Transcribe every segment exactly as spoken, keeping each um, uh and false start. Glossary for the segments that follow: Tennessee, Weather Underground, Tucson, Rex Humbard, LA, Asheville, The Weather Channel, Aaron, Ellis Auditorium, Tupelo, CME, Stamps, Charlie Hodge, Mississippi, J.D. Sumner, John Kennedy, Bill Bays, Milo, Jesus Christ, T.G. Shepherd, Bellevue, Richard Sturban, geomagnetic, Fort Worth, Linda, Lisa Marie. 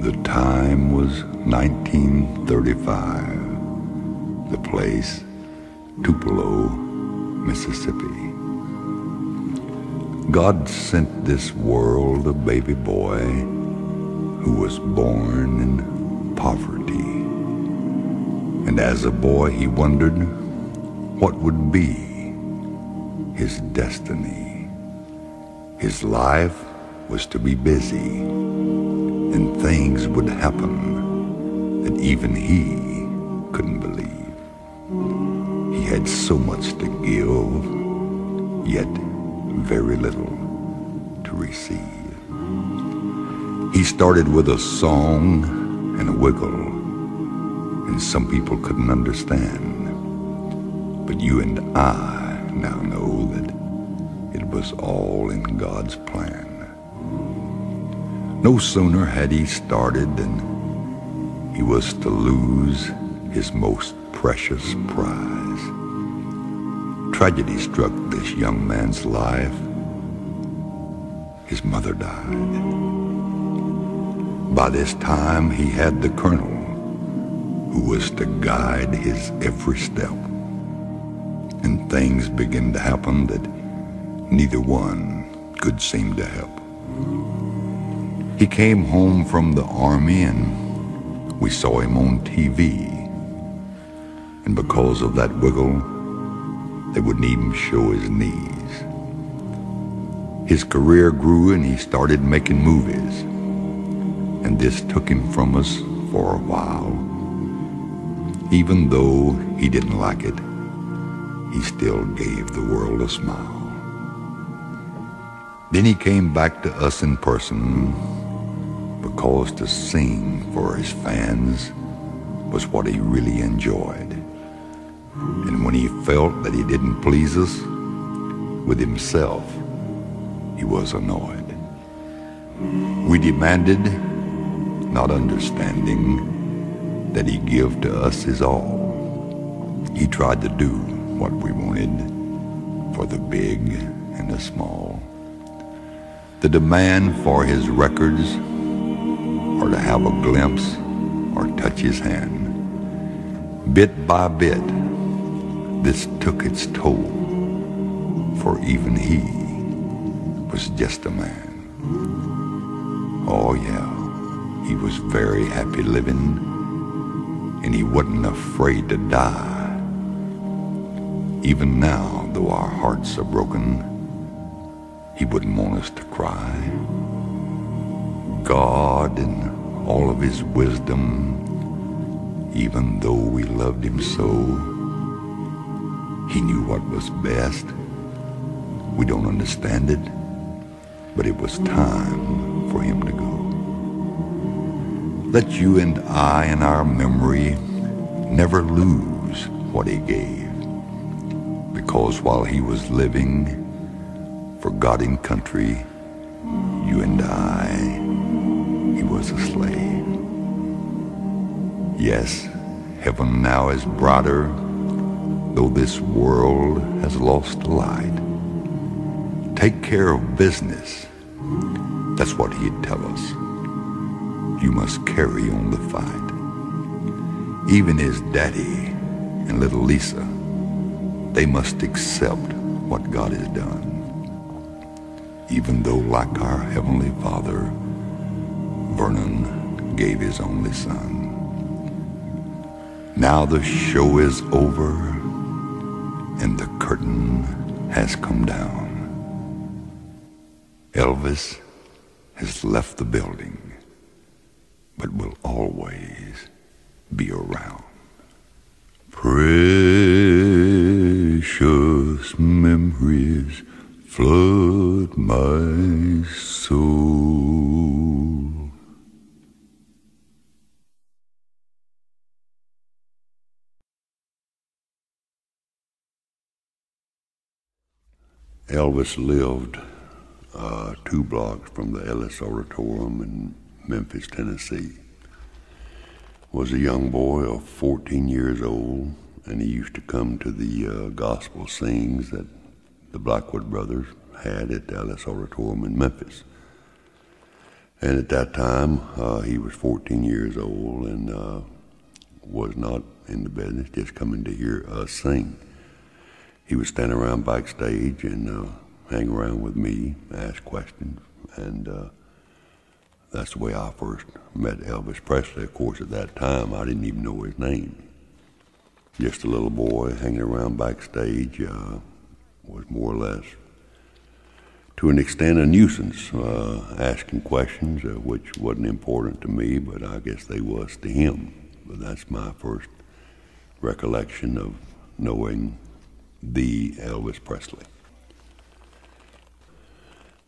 The time was nineteen thirty-five. The place, Tupelo, Mississippi. God sent this world a baby boy who was born in poverty. And as a boy, he wondered what would be his destiny. His life was to be busy, and things would happen that even he couldn't believe. He had so much to give, yet very little to receive. He started with a song and a wiggle, and some people couldn't understand. But you and I now know that it was all in God's plan. No sooner had he started than he was to lose his most precious prize. Tragedy struck this young man's life. His mother died. By this time, he had the colonel who was to guide his every step. And things began to happen that neither one could seem to help. He came home from the army, and we saw him on T V. And because of that wiggle, they wouldn't even show his knees. His career grew, and he started making movies. And this took him from us for a while. Even though he didn't like it, he still gave the world a smile. Then he came back to us in person, because to sing for his fans was what he really enjoyed. And when he felt that he didn't please us, with himself, he was annoyed. We demanded, not understanding, that he give to us his all. He tried to do what we wanted, for the big and the small. The demand for his records, or to have a glimpse, or touch his hand. Bit by bit, this took its toll, for even he was just a man. Oh yeah, he was very happy living, and he wasn't afraid to die. Even now, though our hearts are broken, he wouldn't want us to cry. God, in all of his wisdom, even though we loved him so, he knew what was best. We don't understand it, but it was time for him to go. Let you and I in our memory never lose what he gave, because while he was living, for God and country, you and I, he was a slave. Yes, heaven now is brighter, though this world has lost the light. Take care of business. That's what he'd tell us. You must carry on the fight. Even his daddy and little Lisa, they must accept what God has done. Even though, like our Heavenly Father, Vernon gave his only son. Now the show is over, and the curtain has come down. Elvis has left the building, but will always be around. Precious memories flood my soul. Elvis lived uh, two blocks from the Ellis Auditorium in Memphis, Tennessee. Was a young boy of fourteen years old, and he used to come to the uh, gospel sings that the Blackwood Brothers had at the Ellis Auditorium in Memphis. And at that time, uh, he was fourteen years old and uh, was not in the business, just coming to hear us sing. He would stand around backstage and uh, hang around with me, ask questions, and uh, that's the way I first met Elvis Presley. Of course, at that time, I didn't even know his name. Just a little boy hanging around backstage, uh, was more or less, to an extent, a nuisance, uh, asking questions, uh, which wasn't important to me, but I guess they was to him. But that's my first recollection of knowing the Elvis Presley.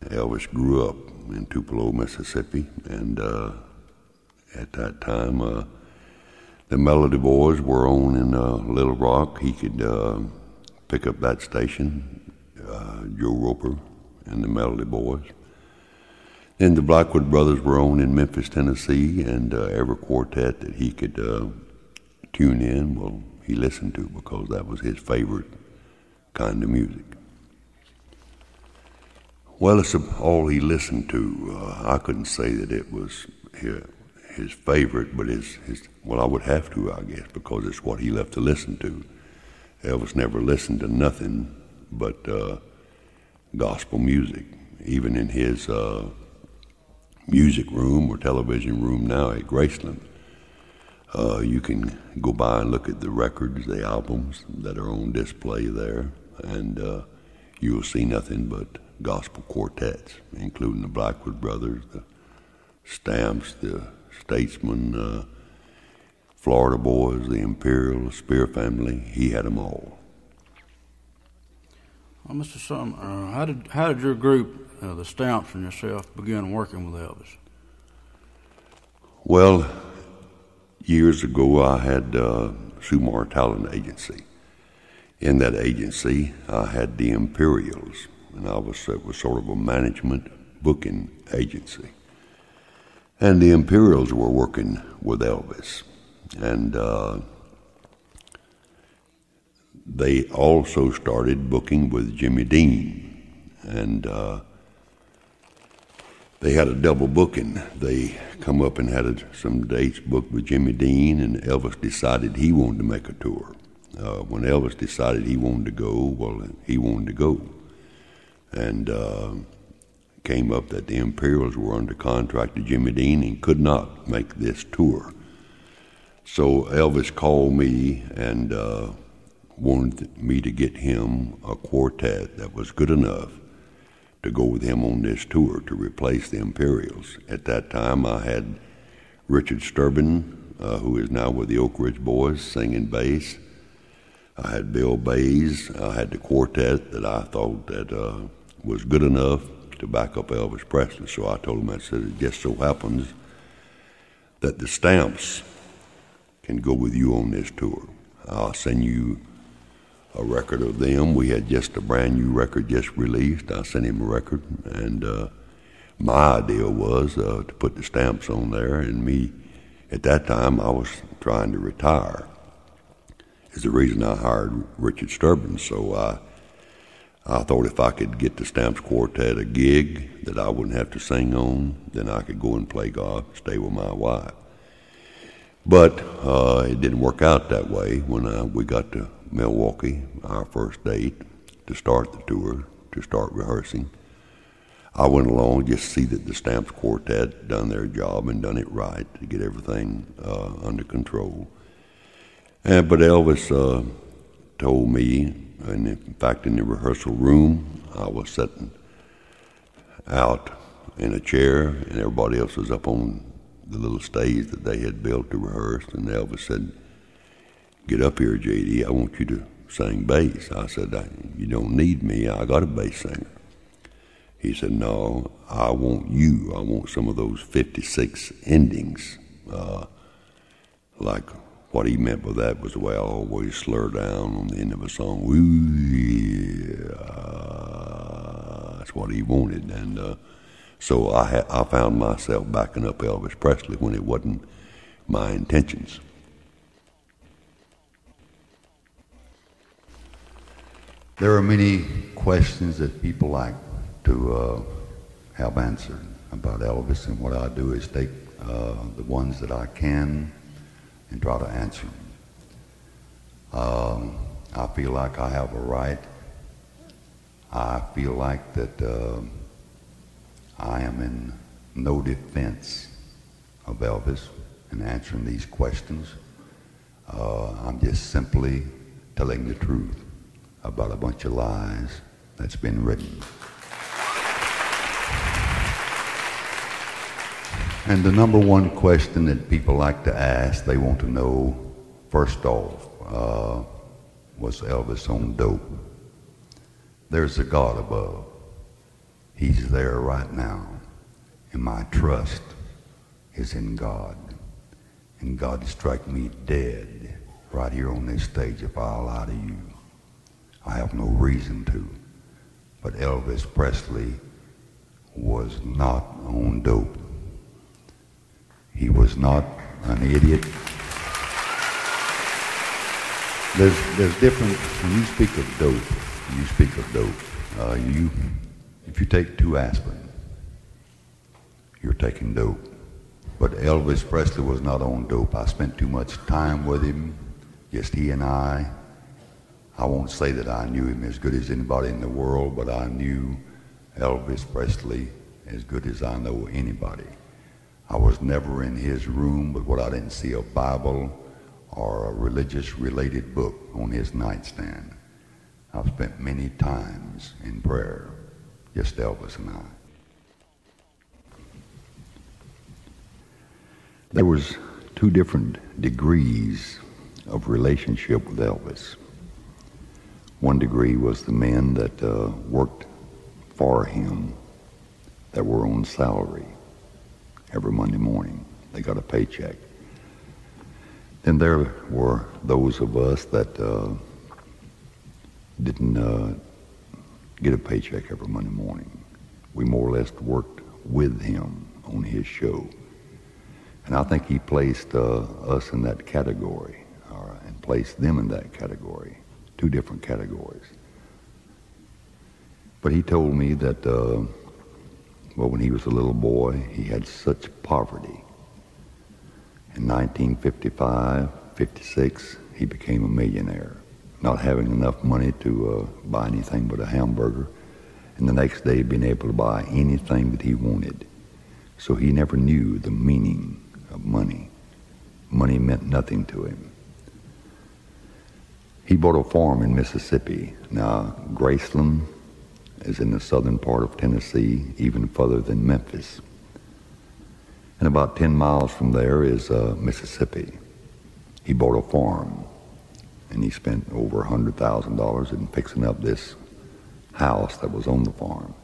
Elvis grew up in Tupelo, Mississippi, and uh, at that time, uh, the Melody Boys were on in uh, Little Rock. He could uh, pick up that station, uh, Joe Roper and the Melody Boys. Then the Blackwood Brothers were on in Memphis, Tennessee, and uh, every quartet that he could uh, tune in, well, he listened to because that was his favorite kind of music. Well, it's all he listened to. Uh, I couldn't say that it was his. his favorite, but his, his, well, I would have to, I guess, because it's what he left to listen to. Elvis never listened to nothing but uh, gospel music. Even in his uh, music room or television room now at Graceland, uh, you can go by and look at the records, the albums that are on display there, and uh, you'll see nothing but gospel quartets, including the Blackwood Brothers, the Stamps, the Statesmen, uh, Florida Boys, the Imperials, Spear Family. He had them all. Well, Mister Sumner, uh, how did how did your group, uh, the Stamps and yourself, begin working with Elvis? Well, years ago I had uh, Sumar Talent Agency. In that agency, I had the Imperials, and I was it was sort of a management booking agency. And the Imperials were working with Elvis. And uh, they also started booking with Jimmy Dean. And uh, they had a double booking. They come up and had a, some dates booked with Jimmy Dean, and Elvis decided he wanted to make a tour. Uh, when Elvis decided he wanted to go, well, he wanted to go. And... Uh, came up that the Imperials were under contract to Jimmy Dean and could not make this tour. So Elvis called me and uh, wanted me to get him a quartet that was good enough to go with him on this tour to replace the Imperials. At that time, I had Richard Sturban, uh, who is now with the Oak Ridge Boys, singing bass. I had Bill Bays. I had the quartet that I thought that uh, was good enough to back up Elvis Presley. So I told him, I said, it just so happens that the Stamps can go with you on this tour. I'll send you a record of them. We had just a brand new record just released. I sent him a record, and uh, my idea was uh, to put the Stamps on there, and me, at that time, I was trying to retire. It's the reason I hired Richard Sturban, so I I thought if I could get the Stamps Quartet a gig that I wouldn't have to sing on, then I could go and play golf, stay with my wife. But uh, it didn't work out that way. When I, we got to Milwaukee, our first date, to start the tour, to start rehearsing, I went along just to see that the Stamps Quartet done their job and done it right to get everything uh, under control. And, but Elvis uh, told me, and in fact, in the rehearsal room, I was sitting out in a chair, and everybody else was up on the little stage that they had built to rehearse, and Elvis said, get up here, J D, I want you to sing bass. I said, I, you don't need me, I got a bass singer. He said, no, I want you, I want some of those fifty-six endings, uh, like... What he meant by that was the way I always slur down on the end of a song. Ooh, yeah. That's what he wanted. And uh, so I, ha- I found myself backing up Elvis Presley when it wasn't my intentions. There are many questions that people like to uh, have answered. about Elvis, and what I do is take uh, the ones that I can and try to answer them. Um, I feel like I have a right. I feel like that uh, I am in no defense of Elvis in answering these questions. Uh, I'm just simply telling the truth about a bunch of lies that's been written. And the number one question that people like to ask, they want to know, first off, uh, was Elvis on dope? There's a God above. He's there right now. And my trust is in God. And God strike me dead right here on this stage if I lie to you. I have no reason to. But Elvis Presley was not on dope. He was not an idiot. There's, there's different, when you speak of dope, you speak of dope. Uh, you, if you take two aspirin, you're taking dope. But Elvis Presley was not on dope. I spent too much time with him, just he and I. I won't say that I knew him as good as anybody in the world, but I knew Elvis Presley as good as I know anybody. I was never in his room, but what I didn't see a Bible or a religious-related book on his nightstand. I've spent many times in prayer, just Elvis and I. There was two different degrees of relationship with Elvis. One degree was the men that uh, worked for him, that were on salary. Every Monday morning, they got a paycheck. Then there were those of us that uh, didn't uh, get a paycheck every Monday morning. We more or less worked with him on his show. And I think he placed uh, us in that category, or, and placed them in that category, two different categories. But he told me that uh, Well, when he was a little boy, he had such poverty. In nineteen fifty-five, fifty-six, he became a millionaire, not having enough money to uh, buy anything but a hamburger, and the next day being able to buy anything that he wanted. So he never knew the meaning of money. Money meant nothing to him. He bought a farm in Mississippi. Now, Graceland is in the southern part of Tennessee, even further than Memphis. And about ten miles from there is uh, Mississippi. He bought a farm, and he spent over one hundred thousand dollars in fixing up this house that was on the farm.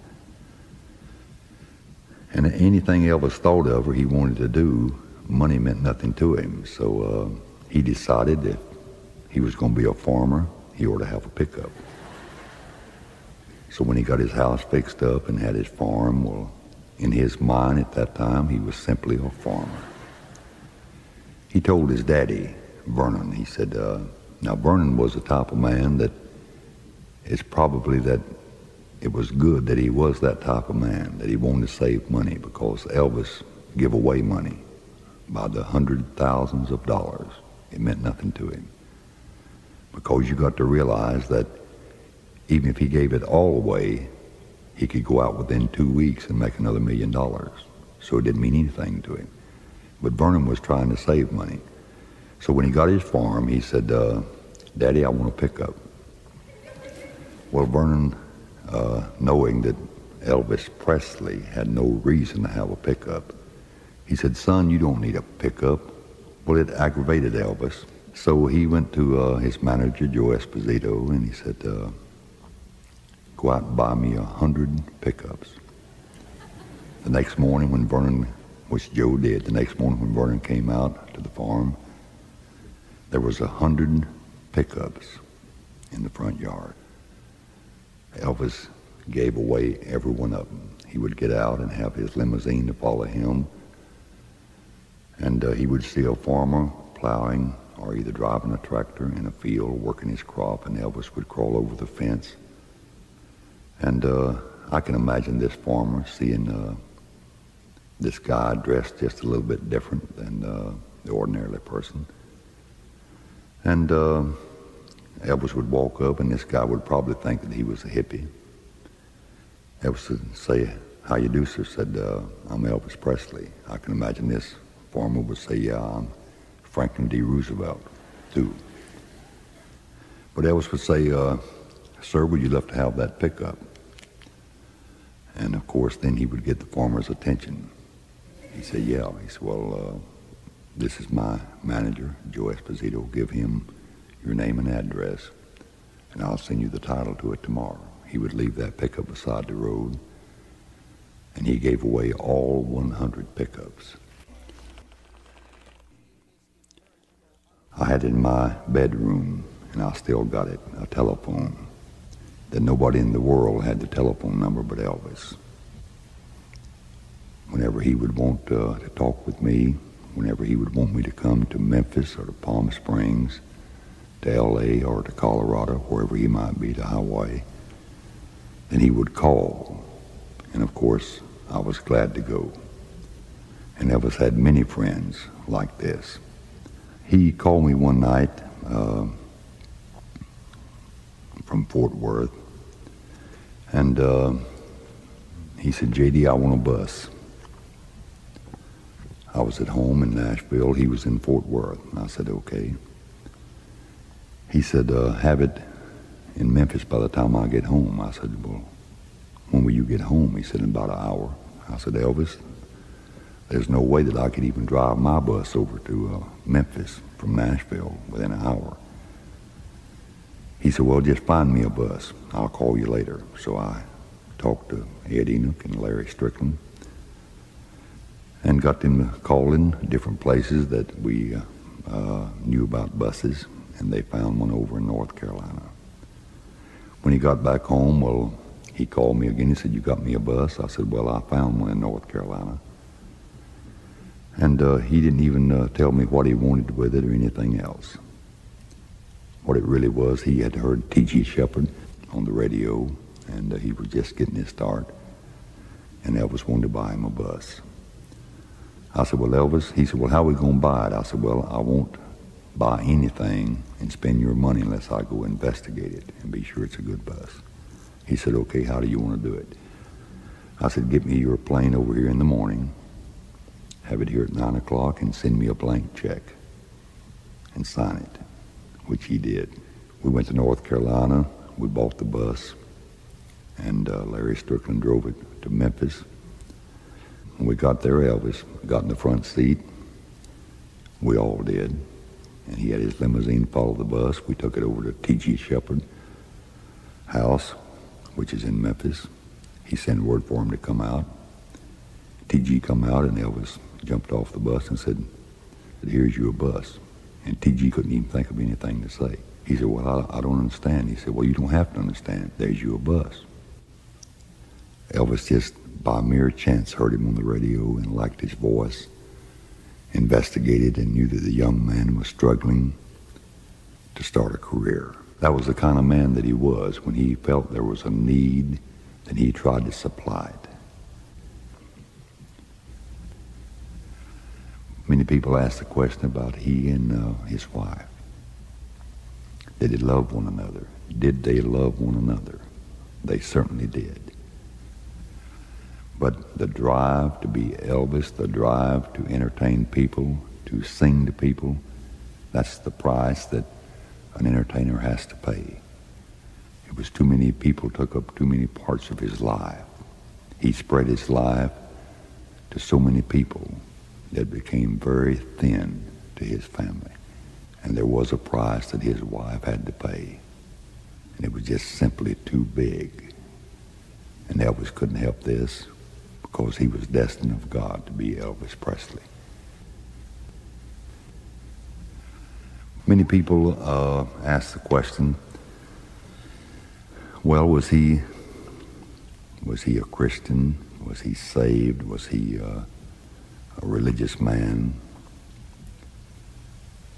And anything Elvis thought of or he wanted to do, money meant nothing to him. So uh, he decided that if he was going to be a farmer, he ought to have a pickup. So when he got his house fixed up and had his farm, well, in his mind at that time, he was simply a farmer. He told his daddy, Vernon, he said, uh, now Vernon was the type of man that it's probably that it was good that he was that type of man, that he wanted to save money because Elvis gave away money by the hundred thousands of dollars. It meant nothing to him because you got to realize that even if he gave it all away, he could go out within two weeks and make another million dollars. So it didn't mean anything to him. But Vernon was trying to save money. So when he got his farm, he said, uh, Daddy, I want a pickup. Well, Vernon, uh, knowing that Elvis Presley had no reason to have a pickup, he said, Son, you don't need a pickup. Well, it aggravated Elvis. So he went to uh, his manager, Joe Esposito, and he said, uh, go out and buy me a hundred pickups. The next morning when Vernon, which Joe did, the next morning when Vernon came out to the farm, there was a hundred pickups in the front yard. Elvis gave away every one of them. He would get out and have his limousine to follow him, and uh, he would see a farmer plowing or either driving a tractor in a field, working his crop, and Elvis would crawl over the fence. And uh, I can imagine this farmer seeing uh, this guy dressed just a little bit different than uh, the ordinary person. And uh, Elvis would walk up, and this guy would probably think that he was a hippie. Elvis would say, "How you do, sir?" Said, uh, "I'm Elvis Presley." I can imagine this farmer would say, "Yeah, I'm Franklin D. Roosevelt, too." But Elvis would say, uh, "Sir, would you love to have that pickup?" And, of course, then he would get the farmer's attention. He said, "Yeah." He said, "Well, uh, this is my manager, Joe Esposito. Give him your name and address, and I'll send you the title to it tomorrow." He would leave that pickup beside the road, and he gave away all one hundred pickups. I had in my bedroom, and I still got it, a telephone that nobody in the world had the telephone number but Elvis. Whenever he would want uh, to talk with me, whenever he would want me to come to Memphis or to Palm Springs, to L A or to Colorado, wherever he might be, to Hawaii, then he would call. And of course, I was glad to go. And Elvis had many friends like this. He called me one night uh, from Fort Worth, and uh, he said, "J D, I want a bus." I was at home in Nashville. He was in Fort Worth. And I said, "Okay." He said, uh, "Have it in Memphis by the time I get home." I said, "Well, when will you get home?" He said, "In about an hour." I said, "Elvis, there's no way that I could even drive my bus over to uh, Memphis from Nashville within an hour." He said, "Well, just find me a bus. I'll call you later." So I talked to Ed Enoch and Larry Strickland and got them to call in different places that we uh, knew about buses, and they found one over in North Carolina. When he got back home, well, he called me again. He said, "You got me a bus?" I said, "Well, I found one in North Carolina." And uh, he didn't even uh, tell me what he wanted with it or anything else. What it really was, he had heard T G Shepherd on the radio, and uh, he was just getting his start, and Elvis wanted to buy him a bus. I said, "Well, Elvis," he said, "Well, how are we going to buy it?" I said, "Well, I won't buy anything and spend your money unless I go investigate it and be sure it's a good bus." He said, "Okay, how do you want to do it?" I said, "Get me your plane over here in the morning, have it here at nine o'clock, and send me a blank check and sign it," which he did. We went to North Carolina, we bought the bus, and uh, Larry Strickland drove it to Memphis. When we got there, Elvis got in the front seat. We all did. And he had his limousine follow the bus. We took it over to T G Shepherd house, which is in Memphis. He sent word for him to come out. T G come out, and Elvis jumped off the bus and said, "Here's your bus." And T G couldn't even think of anything to say. He said, "Well, I, I don't understand." He said, "Well, you don't have to understand. There's your bus." Elvis just by mere chance heard him on the radio and liked his voice, investigated, and knew that the young man was struggling to start a career. That was the kind of man that he was. When he felt there was a need, then he tried to supply it. Many people ask the question about he and uh, his wife. Did they love one another? Did they love one another? They certainly did. But the drive to be Elvis, the drive to entertain people, to sing to people, that's the price that an entertainer has to pay. It was too many people took up too many parts of his life. He spread his life to so many people that became very thin to his family. And there was a price that his wife had to pay. And it was just simply too big. And Elvis couldn't help this, because he was destined of God to be Elvis Presley. Many people uh, ask the question, well, was he, was he a Christian? Was he saved? Was he uh, a religious man?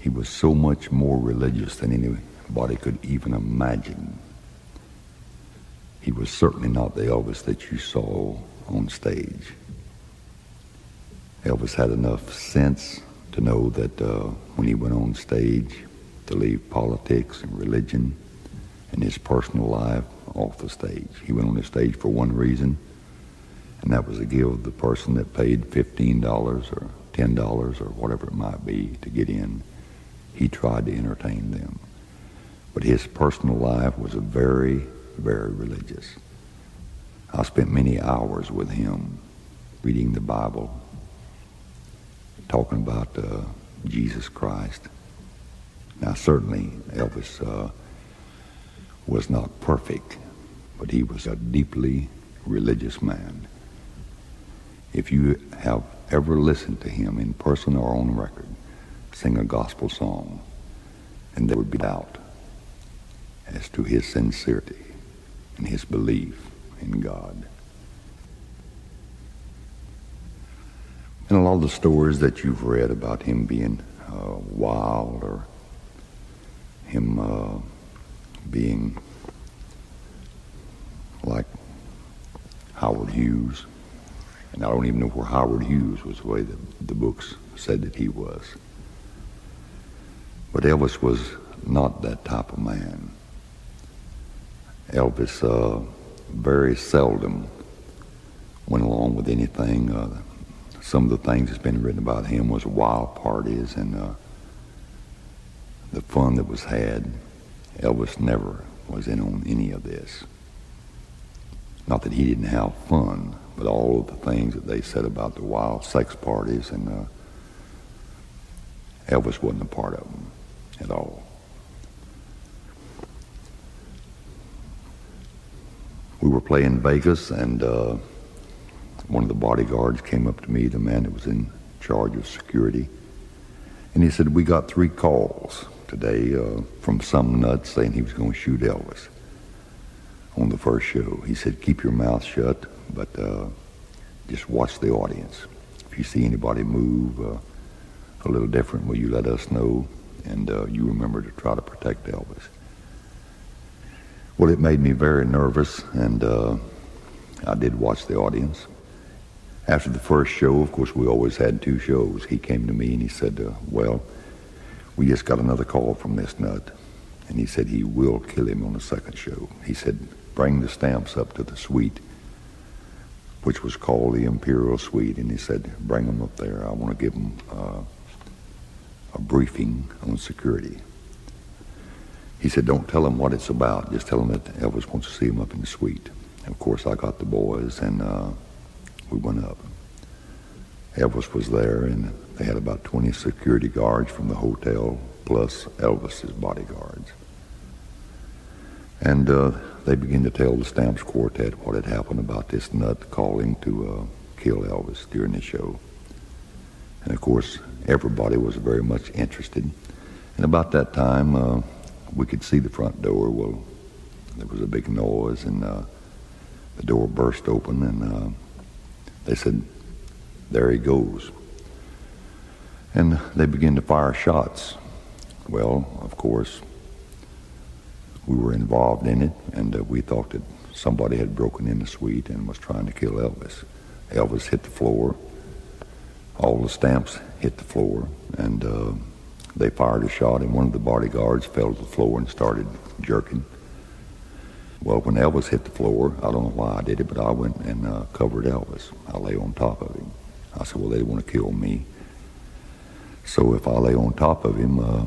He was so much more religious than anybody could even imagine. He was certainly not the Elvis that you saw on stage. Elvis had enough sense to know that uh, when he went on stage, to leave politics and religion and his personal life off the stage. He went on the stage for one reason, and that was to give the person that paid fifteen dollars or ten dollars or whatever it might be to get in, he tried to entertain them. But his personal life was very, very religious. I spent many hours with him reading the Bible, talking about uh, Jesus Christ. Now, certainly, Elvis uh, was not perfect, but he was a deeply religious man. If you have ever listened to him in person or on record sing a gospel song, and there would be doubt as to his sincerity and his belief in God. And a lot of the stories that you've read about him being uh, wild or him uh, being like Howard Hughes, and I don't even know where Howard Hughes was the way that the books said that he was. But Elvis was not that type of man. Elvis uh, very seldom went along with anything. Uh, some of the things that's been written about him was wild parties and uh, the fun that was had. Elvis never was in on any of this. Not that he didn't have fun, but all of the things that they said about the wild sex parties, and uh, Elvis wasn't a part of them at all. We were playing Vegas, and uh, one of the bodyguards came up to me, the man that was in charge of security, and he said, "We got three calls today uh, from some nut saying he was going to shoot Elvis on the first show." He said, "Keep your mouth shut, but uh, just watch the audience. If you see anybody move uh, a little different, will you let us know? And uh, you remember to try to protect Elvis." Well, it made me very nervous, and uh, I did watch the audience. After the first show, of course, we always had two shows. He came to me and he said, uh, "Well, we just got another call from this nut." And he said, "He will kill him on the second show." He said, "Bring the Stamps up to the suite," which was called the Imperial Suite. And he said, "Bring them up there. I want to give them uh, a briefing on security." He said, "Don't tell them what it's about. Just tell them that Elvis wants to see him up in the suite." And of course, I got the boys, and uh, we went up. Elvis was there, and they had about twenty security guards from the hotel, plus Elvis's bodyguards. And uh, they began to tell the Stamps Quartet what had happened about this nut calling to uh, kill Elvis during the show. And of course, everybody was very much interested. And about that time, uh, we could see the front door. Well, there was a big noise, and uh, the door burst open, and uh, they said, "There he goes." And they began to fire shots. Well, of course, we were involved in it, and uh, we thought that somebody had broken in the suite and was trying to kill Elvis. Elvis hit the floor. All the Stamps hit the floor, and uh, they fired a shot, and one of the bodyguards fell to the floor and started jerking. Well, when Elvis hit the floor, I don't know why I did it, but I went and uh, covered Elvis. I lay on top of him. I said, "Well, they want to kill me. So if I lay on top of him, uh,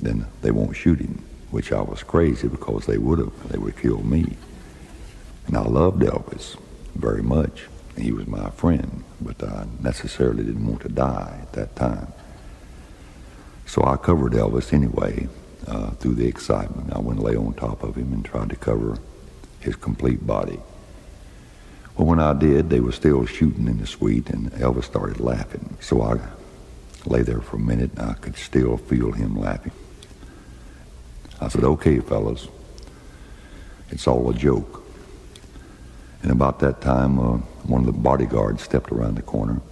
then they won't shoot him," which I was crazy because they would have. They would kill me. And I loved Elvis very much. He was my friend, but I necessarily didn't want to die at that time. So I covered Elvis anyway. Uh, through the excitement, I went and lay on top of him and tried to cover his complete body. Well, when I did, they were still shooting in the suite, and Elvis started laughing. So I lay there for a minute, and I could still feel him laughing. I said, "Okay, fellas, it's all a joke." And about that time, uh, one of the bodyguards stepped around the corner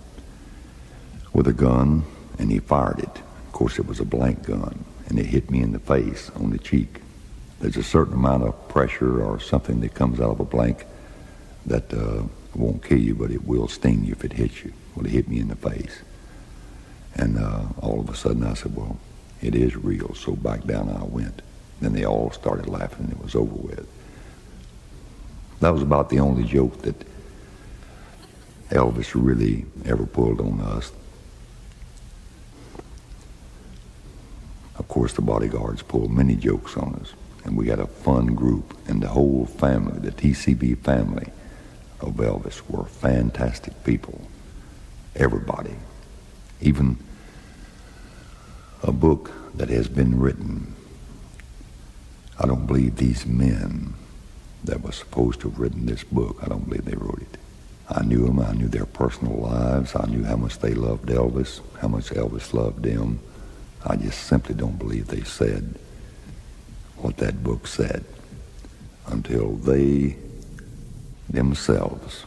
with a gun, and he fired it. Of course, it was a blank gun, and it hit me in the face, on the cheek. There's a certain amount of pressure or something that comes out of a blank that uh, won't kill you, but it will sting you if it hits you. Well, it hit me in the face. And uh, all of a sudden I said, well, it is real. So back down I went. Then they all started laughing and it was over with. That was about the only joke that Elvis really ever pulled on us. Of course, the bodyguards pulled many jokes on us, and we had a fun group, and the whole family, the T C B family of Elvis, were fantastic people. Everybody. Even a book that has been written, I don't believe these men that were supposed to have written this book, I don't believe they wrote it. I knew them, I knew their personal lives, I knew how much they loved Elvis, how much Elvis loved them. I just simply don't believe they said what that book said until they themselves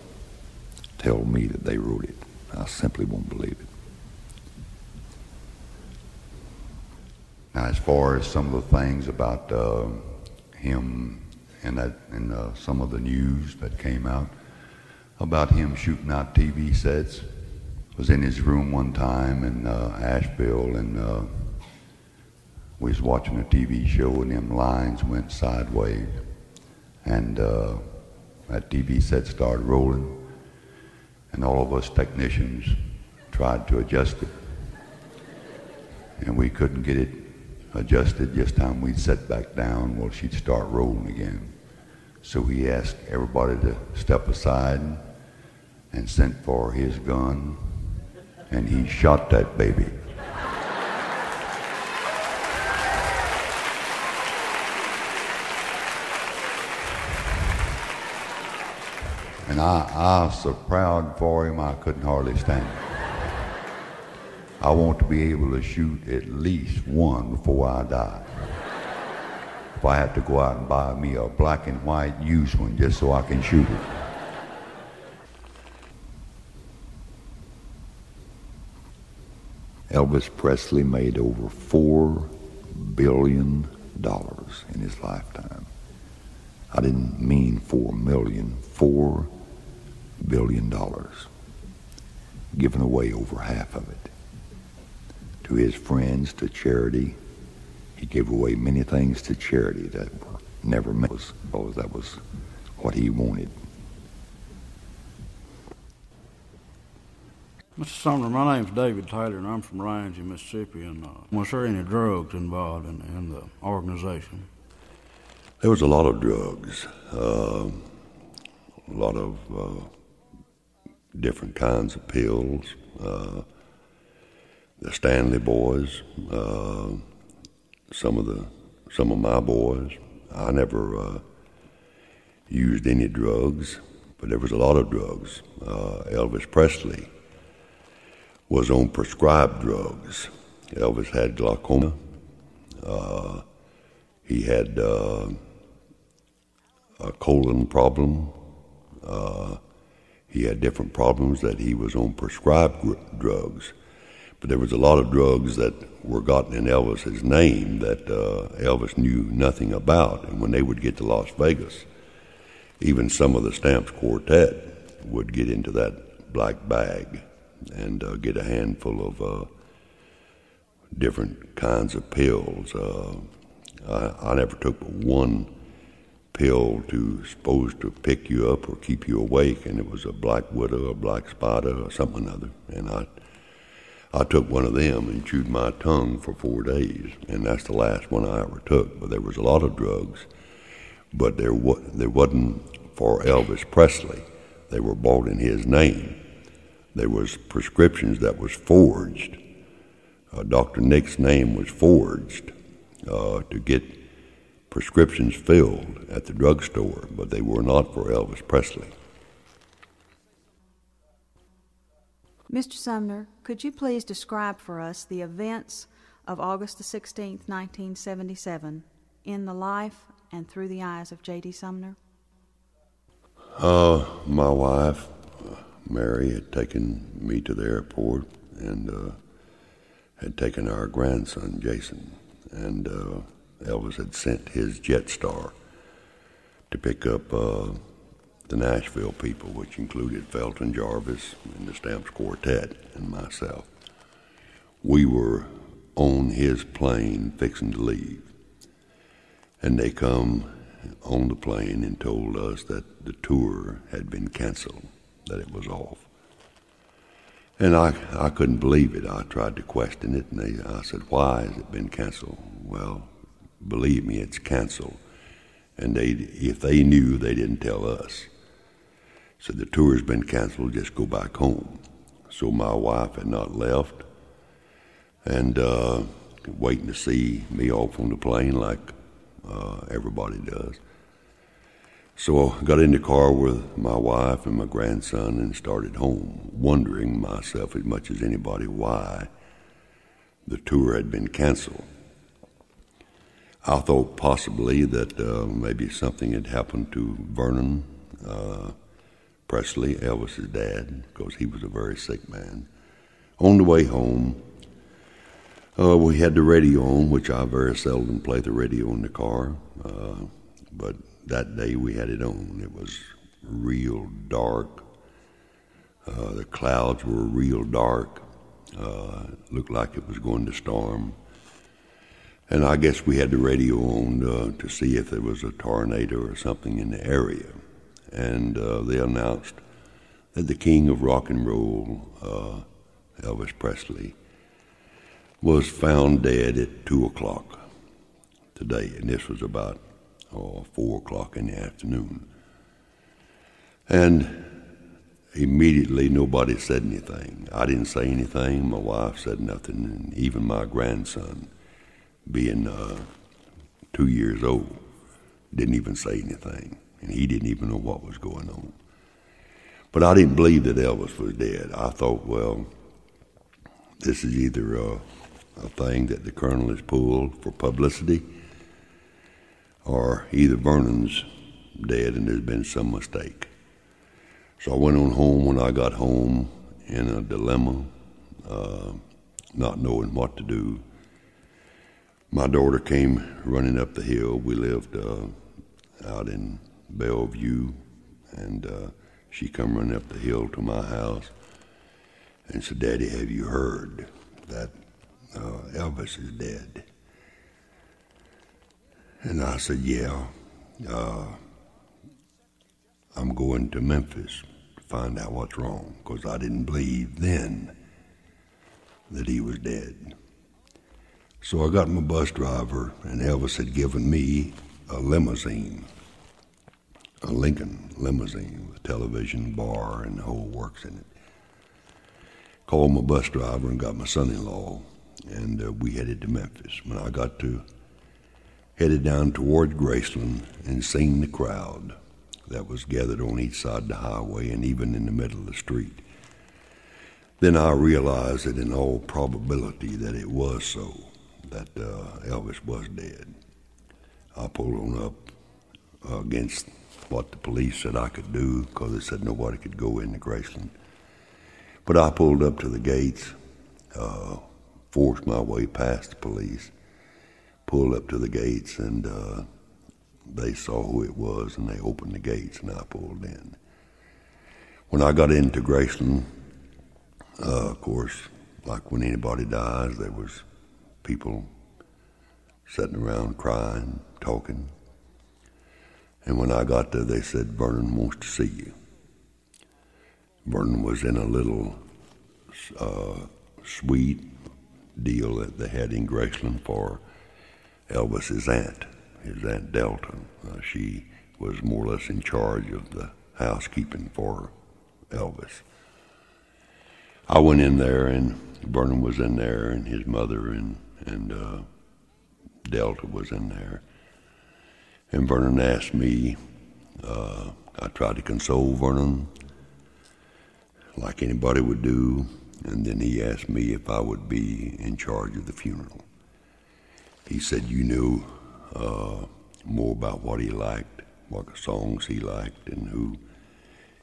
tell me that they wrote it. I simply won't believe it. Now, as far as some of the things about uh, him and that, and uh, some of the news that came out about him shooting out T V sets, was in his room one time in uh, Asheville, and uh, we was watching a T V show, and them lines went sideways, and uh, that T V set started rolling, and all of us technicians tried to adjust it, and we couldn't get it adjusted. Just time we'd set back down, well, she'd start rolling again. So he asked everybody to step aside and sent for his gun, and he shot that baby. And I, I was so proud for him, I couldn't hardly stand it. I want to be able to shoot at least one before I die. If I have to go out and buy me a black and white used one just so I can shoot it. Elvis Presley made over four billion dollars in his lifetime. I didn't mean four million, four billion dollars. Giving away over half of it to his friends, to charity. He gave away many things to charity that were never meant. Because that was what he wanted. Mister Sumner, my name's David Taylor, and I'm from Ranger, Mississippi, and uh, was there any drugs involved in, in the organization? There was a lot of drugs, uh, a lot of uh, different kinds of pills. Uh, The Stanley Boys, uh, some of the some of my boys. I never uh, used any drugs, but there was a lot of drugs. Uh, Elvis Presley was on prescribed drugs. Elvis had glaucoma. Uh, he had uh, a colon problem. Uh, he had different problems that he was on prescribed drugs. But there was a lot of drugs that were gotten in Elvis's name that uh, Elvis knew nothing about. And when they would get to Las Vegas, even some of the Stamps Quartet would get into that black bag and uh, get a handful of uh, different kinds of pills. Uh, I, I never took but one pill to supposed to pick you up or keep you awake, and it was a black widow, a black spider, or something other. And I... I took one of them and chewed my tongue for four days, and that's the last one I ever took. But there was a lot of drugs, but there, wa there wasn't for Elvis Presley. They were bought in his name. There was prescriptions that was forged. Uh, Doctor Nick's name was forged uh, to get prescriptions filled at the drugstore, but they were not for Elvis Presley. Mister Sumner, could you please describe for us the events of August the sixteenth, nineteen seventy-seven, in the life and through the eyes of J D Sumner? Uh, my wife, Mary, had taken me to the airport and uh, had taken our grandson, Jason, and uh, Elvis had sent his Jetstar to pick up uh, the Nashville people, which included Felton Jarvis and the Stamps Quartet and myself. We were on his plane fixing to leave. And they come on the plane and told us that the tour had been canceled, that it was off. And I, I couldn't believe it. I tried to question it, and they, I said, why has it been canceled? Well, believe me, it's canceled. And they, if they knew, they didn't tell us. So the tour's been canceled, just go back home. So my wife had not left, and uh, waiting to see me off on the plane like uh, everybody does. So I got in the car with my wife and my grandson and started home, wondering myself as much as anybody why the tour had been canceled. I thought possibly that uh, maybe something had happened to Vernon uh, Presley, Elvis's dad, because he was a very sick man. On the way home, uh, we had the radio on, which I very seldom play the radio in the car, uh, but that day we had it on. It was real dark. Uh, the clouds were real dark. Uh, looked like it was going to storm. And I guess we had the radio on uh, to see if there was a tornado or something in the area. And uh, they announced that the king of rock and roll, uh, Elvis Presley, was found dead at two o'clock today. And this was about or four o'clock in the afternoon. And immediately nobody said anything. I didn't say anything, my wife said nothing, and even my grandson, being uh, two years old, didn't even say anything, and he didn't even know what was going on. But I didn't believe that Elvis was dead. I thought, well, this is either a, a thing that the colonel has pulled for publicity, or either Vernon's dead and there's been some mistake. So I went on home. When I got home, in a dilemma, uh, not knowing what to do. My daughter came running up the hill. We lived uh, out in Bellevue, and uh, she come running up the hill to my house and said, "Daddy, have you heard that uh, Elvis is dead?" And I said, yeah, uh, I'm going to Memphis to find out what's wrong, because I didn't believe then that he was dead. So I got my bus driver, and Elvis had given me a limousine, a Lincoln limousine with television, bar, and the whole works in it. Called my bus driver and got my son-in-law, and uh, we headed to Memphis. When I got to headed down toward Graceland and seen the crowd that was gathered on each side of the highway and even in the middle of the street. Then I realized that in all probability that it was so, that uh, Elvis was dead. I pulled on up uh, against what the police said I could do, because they said nobody could go into Graceland. But I pulled up to the gates, uh, forced my way past the police, pulled up to the gates, and uh, they saw who it was, and they opened the gates, and I pulled in. When I got into Graceland, uh, of course, like when anybody dies, there was people sitting around crying, talking. And when I got there, they said, "Vernon wants to see you." Vernon was in a little uh, suite deal that they had in Graceland for Elvis's aunt, his Aunt Delta. Uh, she was more or less in charge of the housekeeping for Elvis. I went in there, and Vernon was in there, and his mother and, and uh, Delta was in there. And Vernon asked me, uh, I tried to console Vernon like anybody would do, and then he asked me if I would be in charge of the funeral. He said, you knew uh, more about what he liked, what songs he liked, and who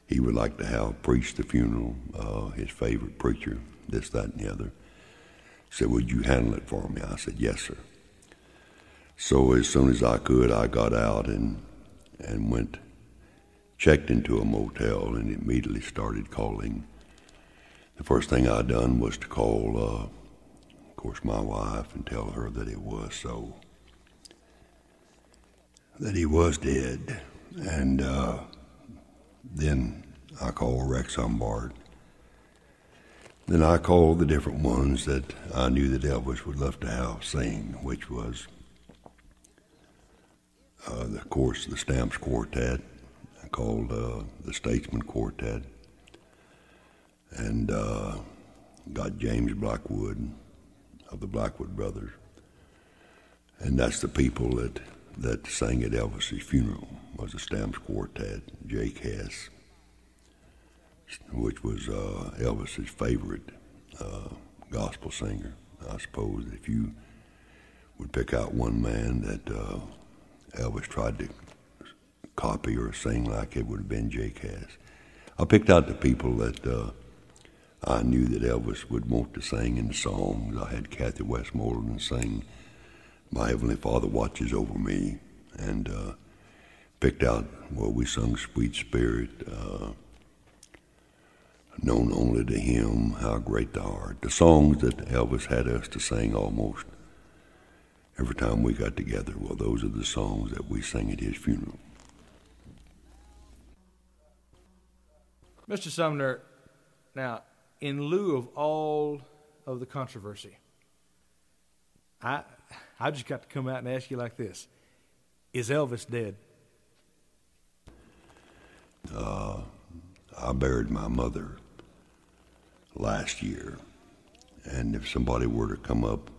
he would like to have preach the funeral, uh, his favorite preacher, this, that, and the other. He said, would you handle it for me? I said, yes, sir. So as soon as I could, I got out and and went checked into a motel and immediately started calling. The first thing I done was to call, uh, of course, my wife and tell her that it was so, that he was dead. And uh, then I called Rex Humbard. Then I called the different ones that I knew that Elvis would love to have sing, which was, uh, the, of course, the Stamps Quartet. I called uh, the Statesmen Quartet, and uh, got James Blackwood of the Blackwood Brothers. And that's the people that, that sang at Elvis's funeral, was the Stamps Quartet, Jake Hess, which was uh, Elvis's favorite uh, gospel singer. I suppose if you would pick out one man that uh, Elvis tried to copy or sing like, it would have been Jake Hess. I picked out the people that uh, I knew that Elvis would want to sing in the songs. I had Kathy Westmoreland sing "My Heavenly Father Watches Over Me," and uh, picked out, well, we sung "Sweet Spirit," uh, "Known Only to Him," "How Great Thou Art," the songs that Elvis had us to sing almost every time we got together. Well, those are the songs that we sang at his funeral. Mister Sumner, now, in lieu of all of the controversy, I I just got to come out and ask you like this. Is Elvis dead? Uh, I buried my mother last year, and if somebody were to come up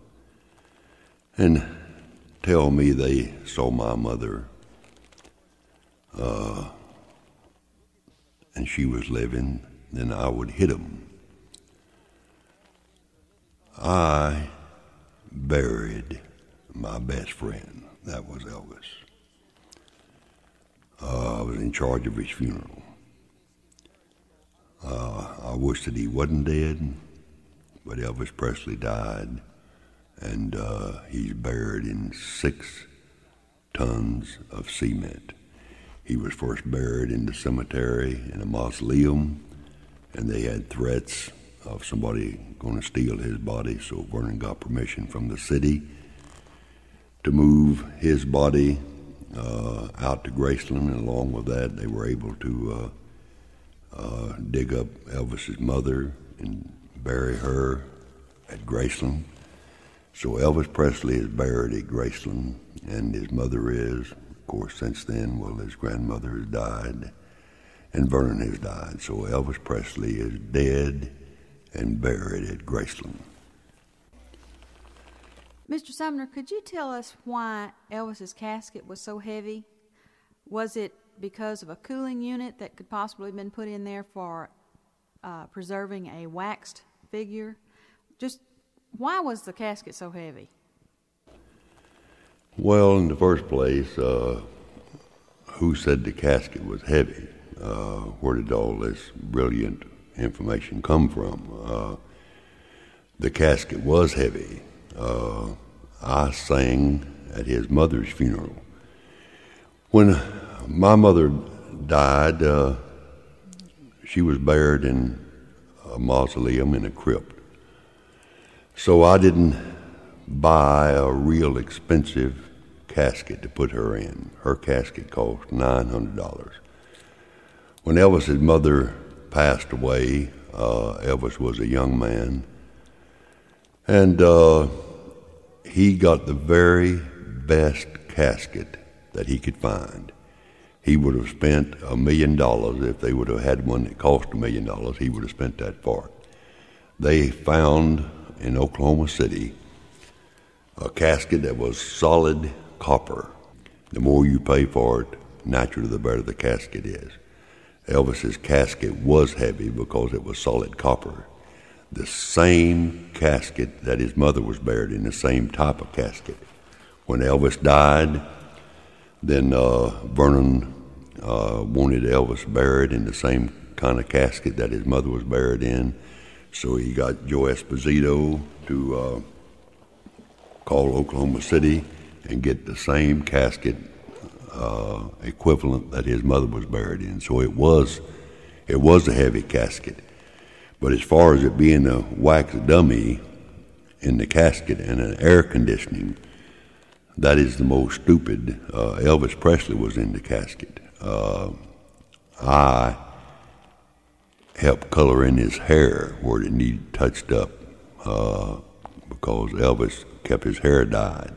and tell me they saw my mother uh, and she was living, then I would hit them. I buried my best friend. That was Elvis. Uh, I was in charge of his funeral. Uh, I wish that he wasn't dead, but Elvis Presley died, and uh, he's buried in six tons of cement. He was first buried in the cemetery in a mausoleum, and they had threats of somebody going to steal his body, so Vernon got permission from the city to move his body uh, out to Graceland, and along with that they were able to uh, Uh, dig up Elvis's mother and bury her at Graceland. So Elvis Presley is buried at Graceland, and his mother is, of course, since then, well, his grandmother has died, and Vernon has died. So Elvis Presley is dead and buried at Graceland. Mister Sumner, could you tell us why Elvis's casket was so heavy? Was it because of a cooling unit that could possibly have been put in there for uh, preserving a waxed figure? Just why was the casket so heavy? Well, in the first place, uh, who said the casket was heavy? Uh, where did all this brilliant information come from? Uh, the casket was heavy. Uh, I sang at his mother's funeral. When my mother died, uh, she was buried in a mausoleum in a crypt. So I didn't buy a real expensive casket to put her in. Her casket cost nine hundred dollars. When Elvis's mother passed away, uh, Elvis was a young man, and uh, he got the very best casket that he could find. He would have spent a million dollars if they would have had one that cost a million dollars. He would have spent that for it. They found in Oklahoma City a casket that was solid copper. The more you pay for it, naturally, the better the casket is. Elvis's casket was heavy because it was solid copper. The same casket that his mother was buried in, the same type of casket. When Elvis died, then uh, Vernon uh, wanted Elvis buried in the same kind of casket that his mother was buried in. So he got Joe Esposito to uh, call Oklahoma City and get the same casket uh, equivalent that his mother was buried in. So it was, it was a heavy casket. But as far as it being a wax dummy in the casket and an air conditioning, that is the most stupid. Uh, Elvis Presley was in the casket. Uh, I helped color in his hair where it needed touched up uh, because Elvis kept his hair dyed.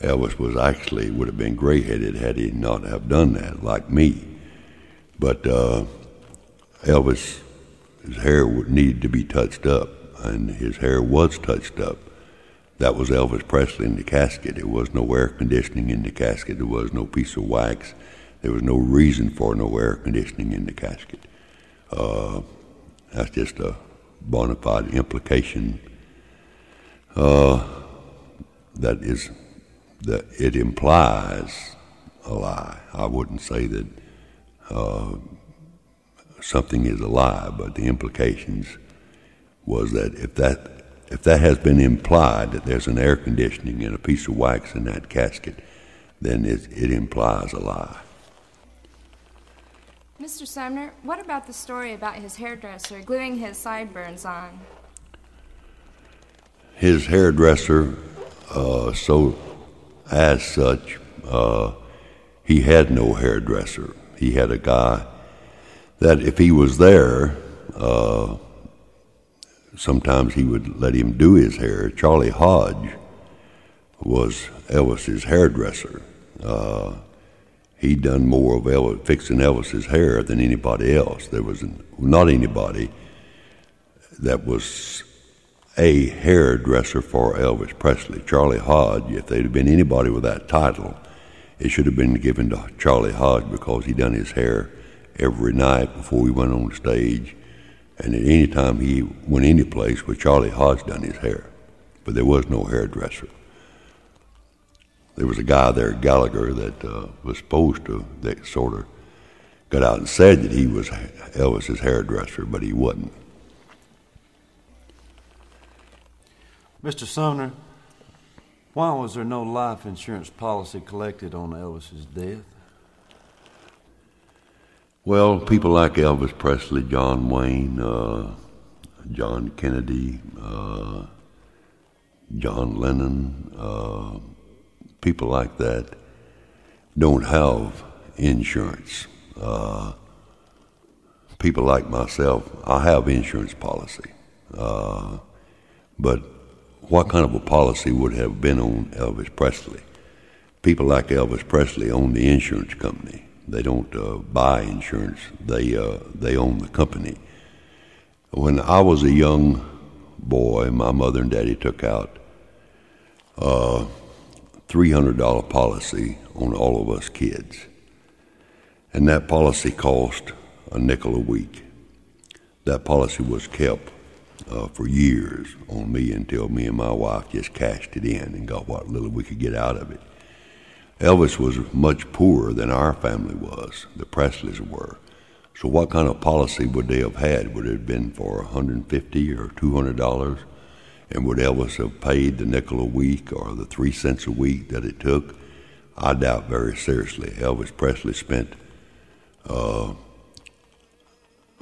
Elvis was actually, would have been gray-headed had he not have done that, like me. But uh, Elvis, his hair would need to be touched up, and his hair was touched up. That was Elvis Presley in the casket. There was no air conditioning in the casket. There was no piece of wax. There was no reason for no air conditioning in the casket. Uh, that's just a bona fide implication uh, that is that it implies a lie. I wouldn't say that uh, something is a lie, but the implications was that if that if that has been implied that there's an air conditioning and a piece of wax in that casket, then it, it implies a lie. Mister Sumner, what about the story about his hairdresser gluing his sideburns on? His hairdresser, uh, so as such, uh, he had no hairdresser. He had a guy that if he was there, uh, sometimes he would let him do his hair. Charlie Hodge was Elvis's hairdresser. Uh, he'd done more of Elvis, fixing Elvis's hair than anybody else. There was not anybody that was a hairdresser for Elvis Presley. Charlie Hodge, if there'd been anybody with that title, it should have been given to Charlie Hodge because he done his hair every night before he went on stage. And at any time he went any place where Charlie Hodge done his hair. But there was no hairdresser. There was a guy there, Gallagher, that uh, was supposed to, that sort of got out and said that he was Elvis's hairdresser, but he wasn't. Mister Sumner, why was there no life insurance policy collected on Elvis's death? Well, people like Elvis Presley, John Wayne, uh, John Kennedy, uh, John Lennon, uh, people like that don't have insurance. Uh, people like myself, I have insurance policy. Uh, but what kind of a policy would have been on Elvis Presley? People like Elvis Presley own the insurance company. They don't uh, buy insurance. They uh, they own the company. When I was a young boy, my mother and daddy took out a three hundred dollar policy on all of us kids. And that policy cost a nickel a week. That policy was kept uh, for years on me until me and my wife just cashed it in and got what little we could get out of it. Elvis was much poorer than our family was, the Presleys were. So what kind of policy would they have had? Would it have been for one hundred fifty dollars or two hundred dollars? And would Elvis have paid the nickel a week or the three cents a week that it took? I doubt very seriously. Elvis Presley spent uh,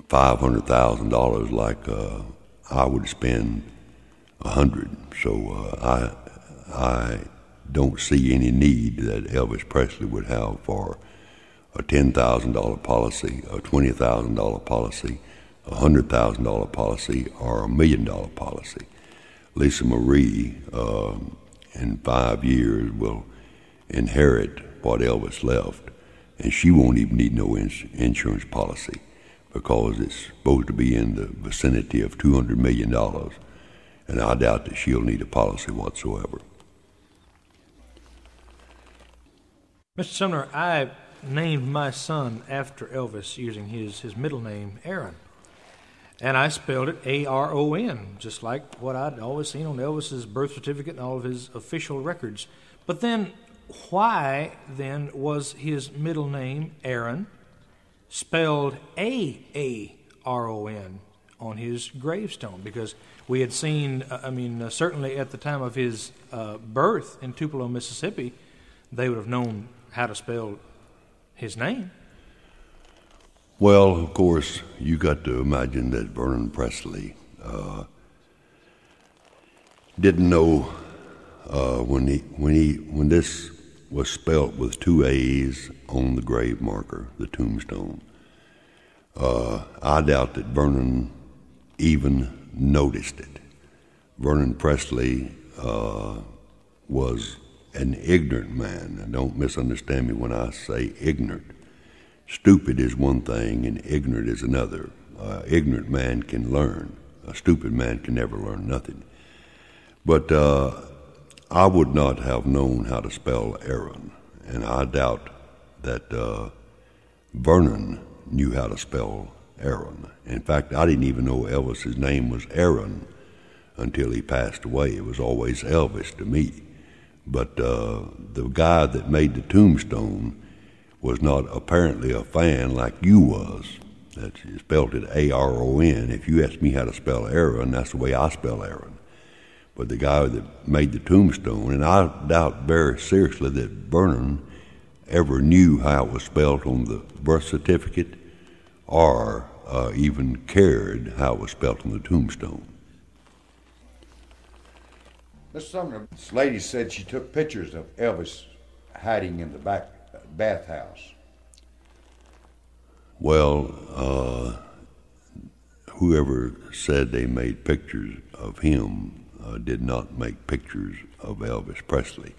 five hundred thousand dollars like uh, I would spend one hundred dollars. So uh, I... I don't see any need that Elvis Presley would have for a ten thousand dollar policy, a twenty thousand dollar policy, a one hundred thousand dollar policy, or a million dollar policy. Lisa Marie, uh, in five years, will inherit what Elvis left, and she won't even need no ins- insurance policy because it's supposed to be in the vicinity of two hundred million dollars, and I doubt that she'll need a policy whatsoever. Mister Sumner, I named my son after Elvis using his, his middle name, Aaron. And I spelled it A R O N, just like what I'd always seen on Elvis's birth certificate and all of his official records. But then, why then was his middle name, Aaron, spelled A A R O N on his gravestone? Because we had seen, uh, I mean, uh, certainly at the time of his uh, birth in Tupelo, Mississippi, they would have known how to spell his name. Well, of course, you got to imagine that Vernon Presley uh, didn't know uh, when he when he when this was spelt with two A's on the grave marker, the tombstone. Uh, I doubt that Vernon even noticed it. Vernon Presley uh, was an ignorant man. Now, don't misunderstand me when I say ignorant. Stupid is one thing and ignorant is another. Uh, ignorant man can learn. A stupid man can never learn nothing. But uh, I would not have known how to spell Aaron, and I doubt that uh, Vernon knew how to spell Aaron. In fact, I didn't even know Elvis's name was Aaron until he passed away. It was always Elvis to me. But uh, the guy that made the tombstone was not apparently a fan like you was. That's spelled it A R O N. If you ask me how to spell Aaron, that's the way I spell Aaron. But the guy that made the tombstone, and I doubt very seriously that Vernon ever knew how it was spelled on the birth certificate or uh, even cared how it was spelled on the tombstone. Mister Sumner, this lady said she took pictures of Elvis hiding in the back bathhouse. Well, uh, whoever said they made pictures of him uh, did not make pictures of Elvis Presley.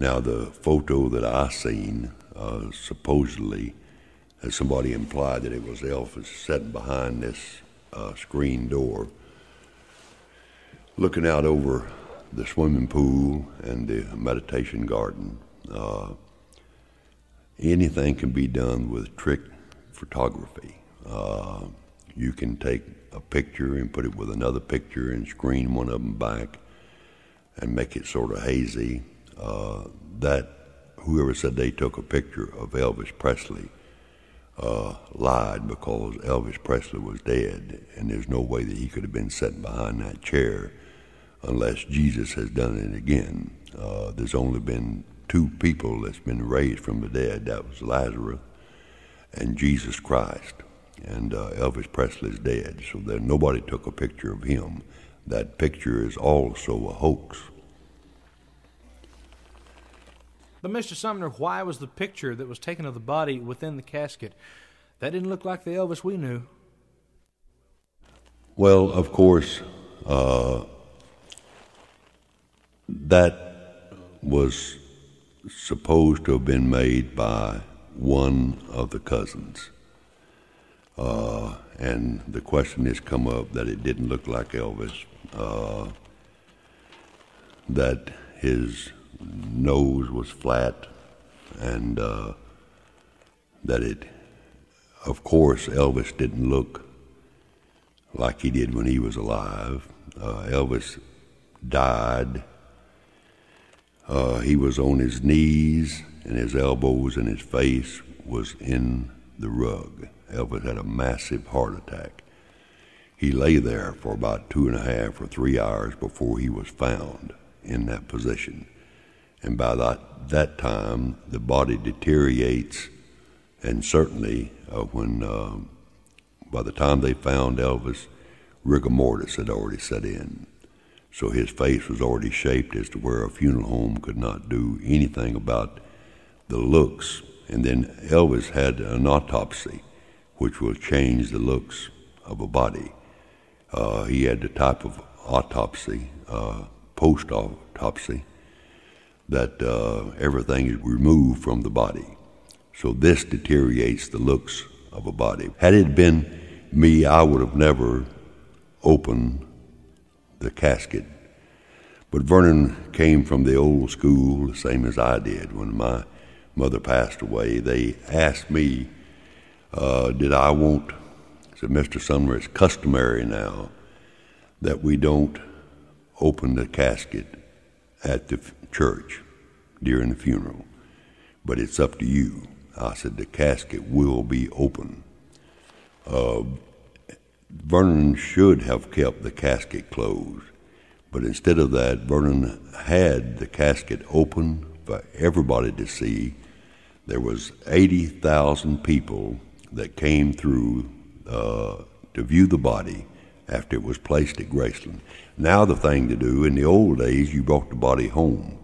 Now, the photo that I seen, uh, supposedly, uh, somebody implied that it was Elvis sitting behind this uh, screen door, looking out over the swimming pool and the meditation garden. Uh, Anything can be done with trick photography. Uh, you can take a picture and put it with another picture and screen one of them back and make it sort of hazy. Uh, that whoever said they took a picture of Elvis Presley uh, lied, because Elvis Presley was dead, and there's no way that he could have been sitting behind that chair unless Jesus has done it again. Uh, there's only been two people that's been raised from the dead. That was Lazarus and Jesus Christ. And uh, Elvis Presley's dead, so there nobody took a picture of him. That picture is also a hoax. But Mister Sumner, why was the picture that was taken of the body within the casket, that didn't look like the Elvis we knew? Well, of course, uh, that was supposed to have been made by one of the cousins. Uh, and the question has come up that it didn't look like Elvis, uh, that his nose was flat, and uh, that it, of course, Elvis didn't look like he did when he was alive. Uh, Elvis died. Uh, he was on his knees, and his elbows and his face was in the rug. Elvis had a massive heart attack. He lay there for about two and a half or three hours before he was found in that position. And by that, that time, the body deteriorates, and certainly uh, when, uh, by the time they found Elvis, rigor mortis had already set in. So his face was already shaped as to where a funeral home could not do anything about the looks. And then Elvis had an autopsy, which will change the looks of a body. Uh, he had the type of autopsy, uh, post-autopsy, that uh, everything is removed from the body. So this deteriorates the looks of a body. Had it been me, I would have never opened the casket. But Vernon came from the old school, the same as I did. When my mother passed away, they asked me, uh, did I want, I said, Mister Sumner, it's customary now that we don't open the casket at the f- church during the funeral, but it's up to you. I said, the casket will be open. Uh, Vernon should have kept the casket closed, but instead of that, Vernon had the casket open for everybody to see there was eighty thousand people that came through uh, to view the body after it was placed at Graceland. Now the thing to do, in the old days, you brought the body home,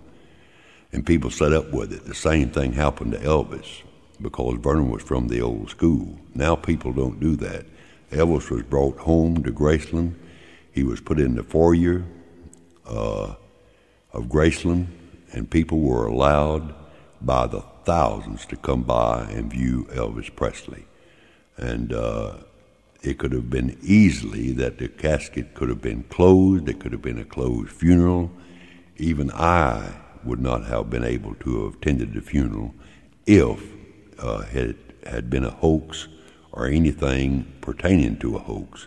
and people set up with it. The same thing happened to Elvis, because Vernon was from the old school. Now people don't do that. Elvis was brought home to Graceland. He was put in the foyer uh, of Graceland, and people were allowed by the thousands to come by and view Elvis Presley. And uh, it could have been easily that the casket could have been closed. It could have been a closed funeral. Even I would not have been able to have attended the funeral if uh, it had been a hoax or anything pertaining to a hoax.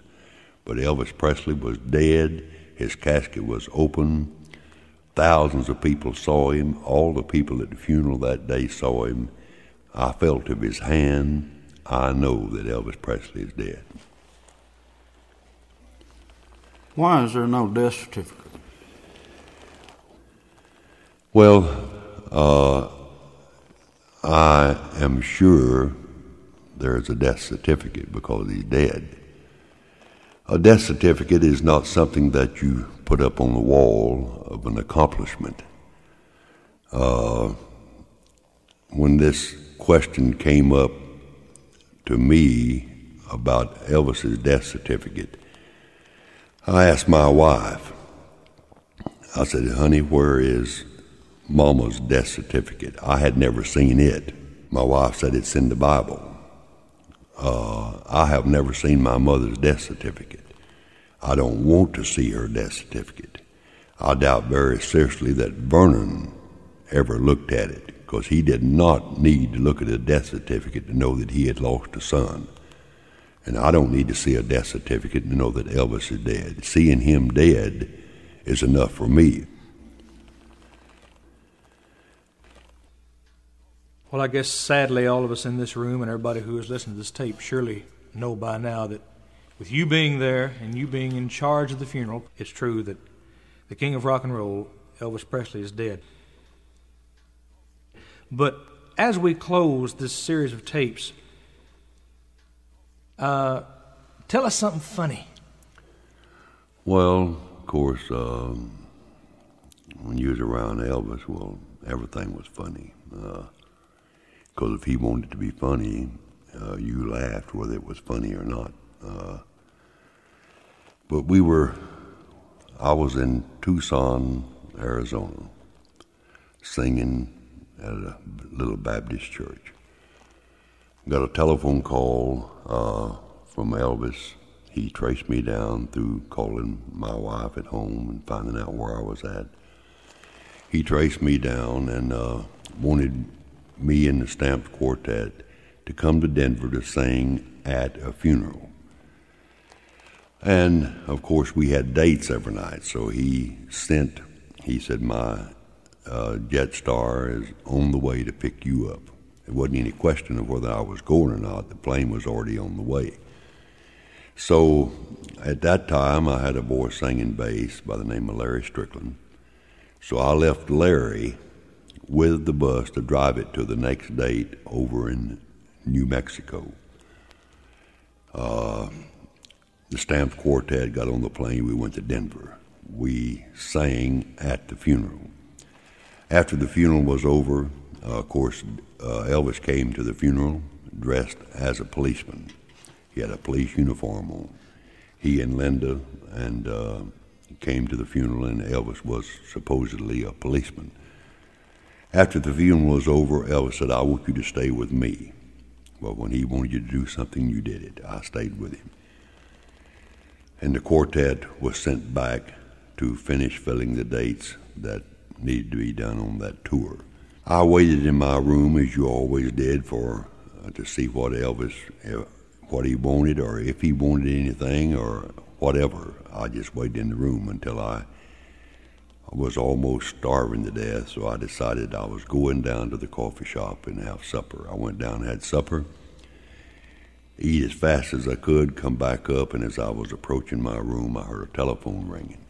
But Elvis Presley was dead. His casket was open. Thousands of people saw him. All the people at the funeral that day saw him. I felt of his hand. I know that Elvis Presley is dead. Why is there no death certificate? Well, uh, I am sure there is a death certificate because he's dead. A death certificate is not something that you put up on the wall of an accomplishment. Uh, when this question came up to me about Elvis's death certificate, I asked my wife, I said, honey, where is Mama's death certificate? I had never seen it. My wife said, it's in the Bible. Uh, I have never seen my mother's death certificate. I don't want to see her death certificate. I doubt very seriously that Vernon ever looked at it, because he did not need to look at a death certificate to know that he had lost a son. And I don't need to see a death certificate to know that Elvis is dead. Seeing him dead is enough for me. Well, I guess sadly all of us in this room and everybody who has listened to this tape surely know by now that with you being there and you being in charge of the funeral, it's true that the king of rock and roll, Elvis Presley, is dead. But as we close this series of tapes, uh, tell us something funny. Well, of course, um, when you was around Elvis, well, everything was funny. Uh, Because if he wanted to be funny, uh, you laughed whether it was funny or not. Uh, but we were, I was in Tucson, Arizona, singing at a little Baptist church. Got a telephone call uh, from Elvis. He traced me down through calling my wife at home and finding out where I was at. He traced me down and uh, wanted me and the Stamps Quartet to come to Denver to sing at a funeral. And, of course, we had dates every night, so he sent, he said, my uh, Jetstar is on the way to pick you up. There wasn't any question of whether I was going or not. The plane was already on the way. So, at that time, I had a boy singing bass by the name of Larry Strickland. So I left Larry with the bus to drive it to the next date over in New Mexico. Uh, the Stamps Quartet got on the plane. We went to Denver. We sang at the funeral. After the funeral was over, uh, of course, uh, Elvis came to the funeral dressed as a policeman. He had a police uniform on. He and Linda and uh, came to the funeral, and Elvis was supposedly a policeman. After the funeral was over, Elvis said, I want you to stay with me. But when he wanted you to do something, you did it. I stayed with him. And the quartet was sent back to finish filling the dates that needed to be done on that tour. I waited in my room, as you always did, for uh, to see what Elvis, if, what he wanted, or if he wanted anything, or whatever. I just waited in the room until I I was almost starving to death, so I decided I was going down to the coffee shop and have supper. I went down and had supper, eat as fast as I could, come back up, and as I was approaching my room, I heard a telephone ringing.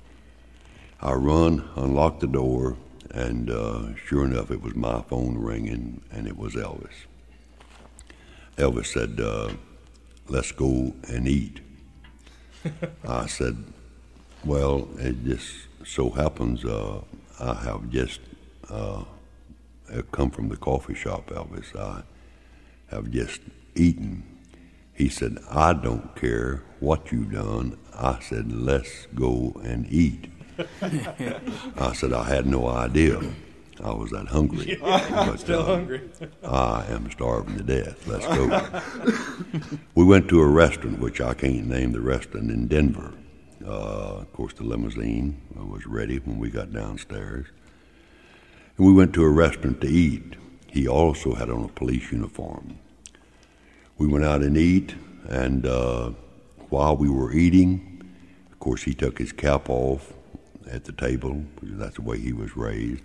I run, unlocked the door, And uh, sure enough, it was my phone ringing, and it was Elvis. Elvis said, uh, let's go and eat. I said, well, it just so happens uh, I have just uh, come from the coffee shop, Elvis. I have just eaten. He said, I don't care what you've done. I said, let's go and eat. I said, I had no idea I was that hungry. Yeah, but, I'm still uh, hungry. I am starving to death. Let's go. We went to a restaurant, which I can't name the restaurant, in Denver. Uh, of course, the limousine was ready when we got downstairs. And we went to a restaurant to eat. He also had on a police uniform. We went out and eat, and uh, while we were eating, of course, he took his cap off at the table, because that's the way he was raised.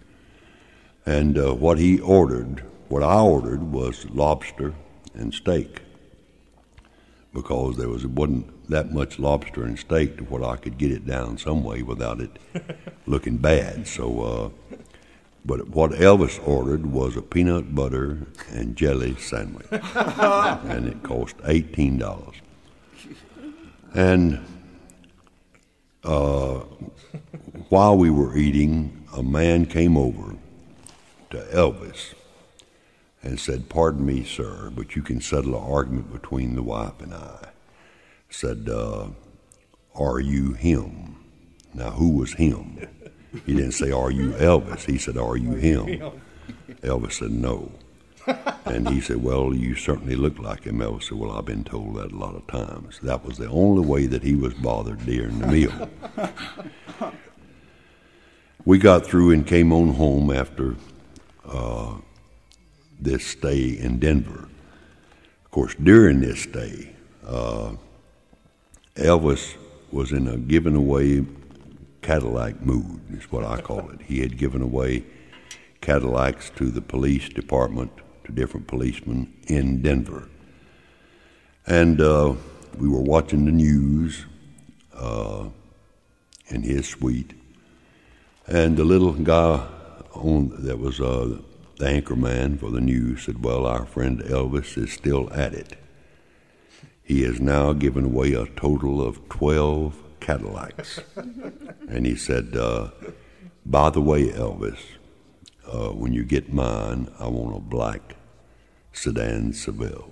And uh, what he ordered, what I ordered, was lobster and steak, because there was wasn't that much lobster and steak to what I could get it down some way without it looking bad. So, uh, but what Elvis ordered was a peanut butter and jelly sandwich, and it cost eighteen dollars. And uh, while we were eating, a man came over to Elvis and said, pardon me, sir, but you can settle an argument between the wife and I. Said, uh, are you him? Now, who was him? He didn't say, are you Elvis? He said, are you him? Elvis said, no. And he said, well, you certainly look like him. Elvis said, well, I've been told that a lot of times. That was the only way that he was bothered during the meal. We got through and came on home after Uh, this stay in Denver. Of course, during this stay, uh, Elvis was in a giving away Cadillac mood, is what I call it. He had given away Cadillacs to the police department, to different policemen in Denver. And uh, we were watching the news uh, in his suite, and the little guy On, that was uh, the anchor man for the news said, well, our friend Elvis is still at it. He has now given away a total of twelve Cadillacs. And he said, uh, by the way, Elvis, uh, when you get mine, I want a black sedan Seville.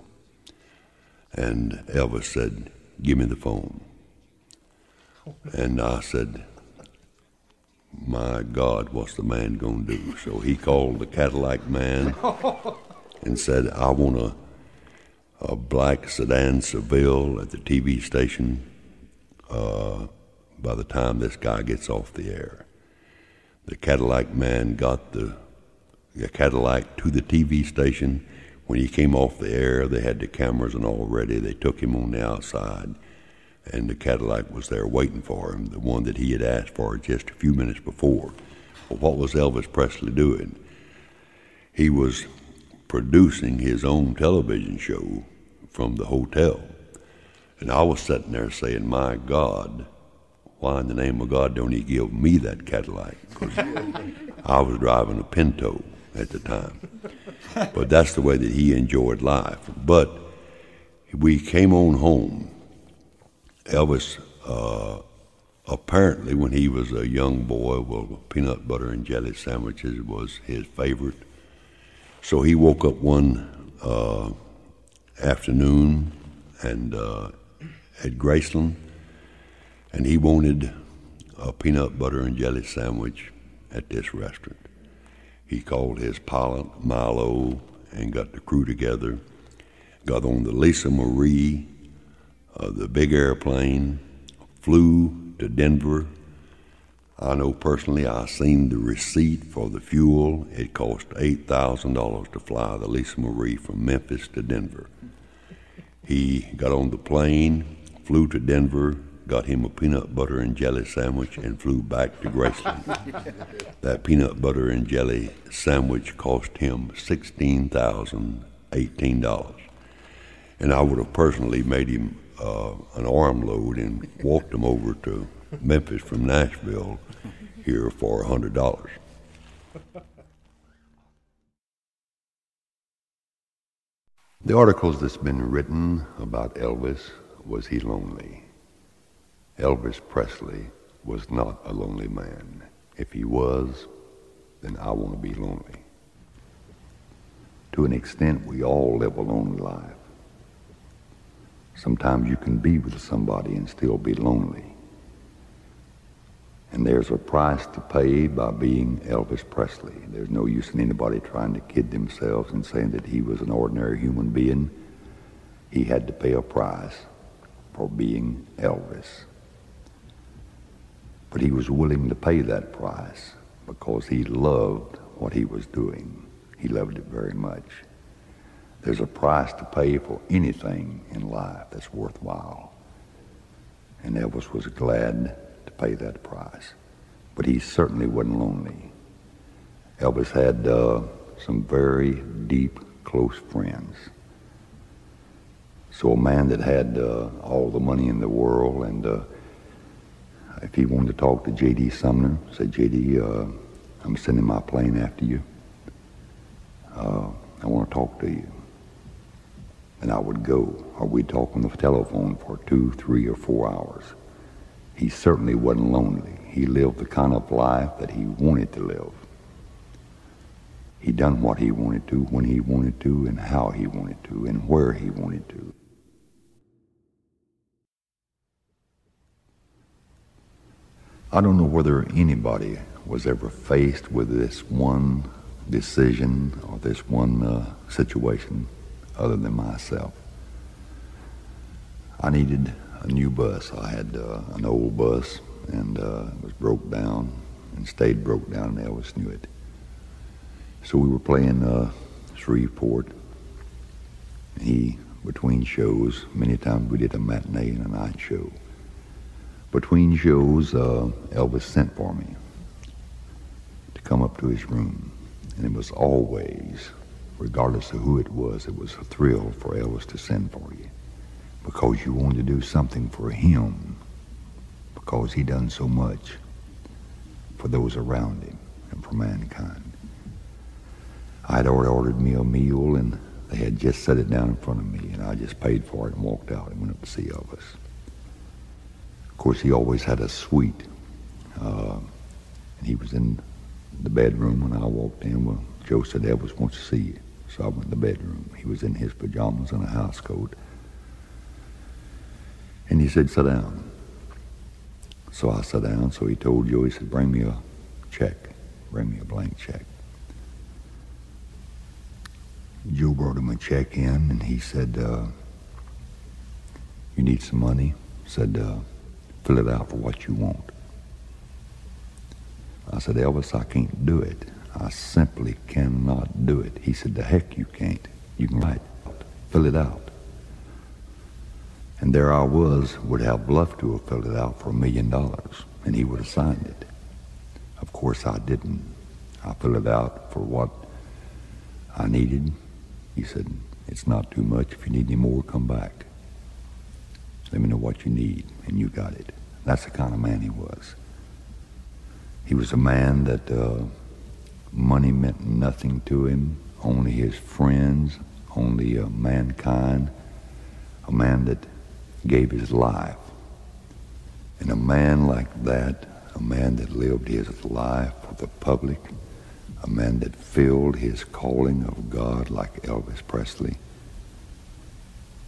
And Elvis said, give me the phone. And I said, my God, what's the man going to do? So he called the Cadillac man and said, I want a, a black sedan Seville at the T V station uh, by the time this guy gets off the air. The Cadillac man got the, the Cadillac to the T V station. When he came off the air, they had the cameras and all ready. They took him on the outside, and the Cadillac was there waiting for him, the one that he had asked for just a few minutes before. Well, what was Elvis Presley doing? He was producing his own television show from the hotel. And I was sitting there saying, my God, why in the name of God don't he give me that Cadillac? Because I was driving a Pinto at the time. But that's the way that he enjoyed life. But we came on home. Elvis, uh, apparently when he was a young boy, well, peanut butter and jelly sandwiches was his favorite. So he woke up one uh, afternoon and uh, at Graceland, and he wanted a peanut butter and jelly sandwich at this restaurant. He called his pilot, Milo, and got the crew together, got on the Lisa Marie, Uh, the big airplane, flew to Denver. I know personally I seen the receipt for the fuel. It cost eight thousand dollars to fly the Lisa Marie from Memphis to Denver. He got on the plane, flew to Denver, got him a peanut butter and jelly sandwich, and flew back to Graceland. That peanut butter and jelly sandwich cost him sixteen thousand eighteen dollars. And I would have personally made him uh, an armload and walked him over to Memphis from Nashville here for a hundred dollars. The articles that's been written about Elvis was he lonely. Elvis Presley was not a lonely man. If he was, then I want to be lonely. To an extent, we all live a lonely life. Sometimes you can be with somebody and still be lonely. And there's a price to pay by being Elvis Presley. There's no use in anybody trying to kid themselves and saying that he was an ordinary human being. He had to pay a price for being Elvis. But he was willing to pay that price because he loved what he was doing. He loved it very much. There's a price to pay for anything in life that's worthwhile. And Elvis was glad to pay that price. But he certainly wasn't lonely. Elvis had uh, some very deep, close friends. So a man that had uh, all the money in the world, and uh, if he wanted to talk to J D Sumner, say, J D, uh, I'm sending my plane after you. Uh, I want to talk to you. And I would go, or we'd talk on the telephone for two, three, or four hours. He certainly wasn't lonely. He lived the kind of life that he wanted to live. He done what he wanted to, when he wanted to, and how he wanted to, and where he wanted to. I don't know whether anybody was ever faced with this one decision or this one uh, situation other than myself. I needed a new bus. I had uh, an old bus, and uh, it was broke down and stayed broke down, and Elvis knew it. So we were playing uh, Shreveport. He, between shows, many times we did a matinee and a night show. Between shows, uh, Elvis sent for me to come up to his room. And it was always, regardless of who it was, it was a thrill for Elvis to send for you, because you wanted to do something for him, because he done so much for those around him and for mankind. I had already ordered me a meal, and they had just set it down in front of me, and I just paid for it and walked out and went up to see Elvis. Of course, he always had a suite, uh, and he was in the bedroom when I walked in. Well, Joe said, Elvis wants to see you. So I went in the bedroom. He was in his pajamas and a house coat. And he said, sit down. So I sat down. So he told Joe, he said, bring me a check. Bring me a blank check. Joe brought him a check in, and he said, uh, you need some money? Said, uh, fill it out for what you want. I said, Elvis, I can't do it. I simply cannot do it. He said, the heck you can't. You can write out, fill it out. And there I was, would have loved to have filled it out for a million dollars, and he would have signed it. Of course, I didn't. I filled it out for what I needed. He said, it's not too much. If you need any more, come back. Let me know what you need, and you got it. That's the kind of man he was. He was a man that uh, money meant nothing to him, only his friends, only uh, mankind, a man that gave his life. And a man like that, a man that lived his life for the public, a man that filled his calling of God like Elvis Presley,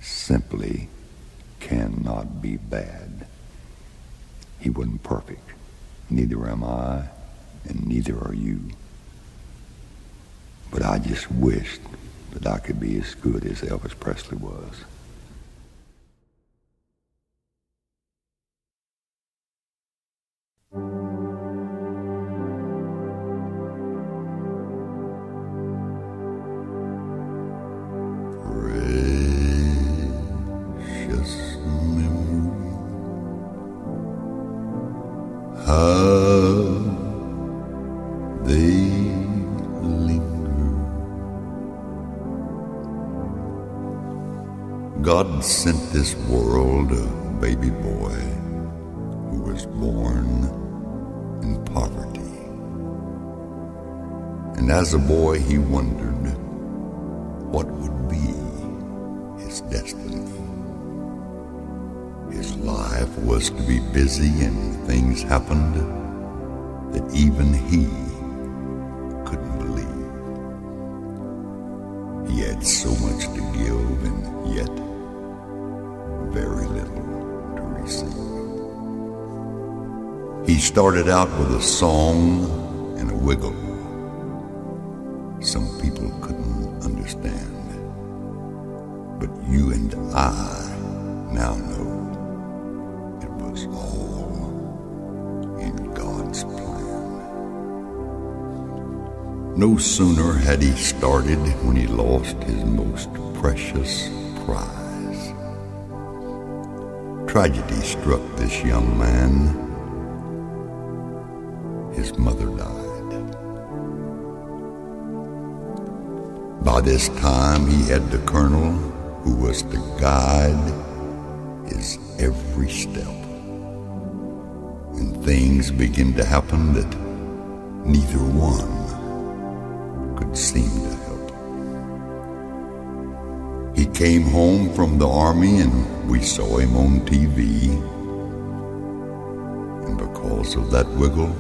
simply cannot be bad. He wasn't perfect. Neither am I, and neither are you. But I just wished that I could be as good as Elvis Presley was. God sent this world a baby boy who was born in poverty. and as a boy he wondered what would be his destiny. His life was to be busy, and things happened that even he couldn't believe. He had so much to give and yet very little to receive. He started out with a song and a wiggle. Some people couldn't understand, but you and I now know. Was all in God's plan. No sooner had he started when he lost his most precious prize. Tragedy struck this young man. His mother died. By this time he had the colonel who was to guide his every step. And things began to happen that neither one could seem to help. He came home from the army and we saw him on T V. And because of that wiggle,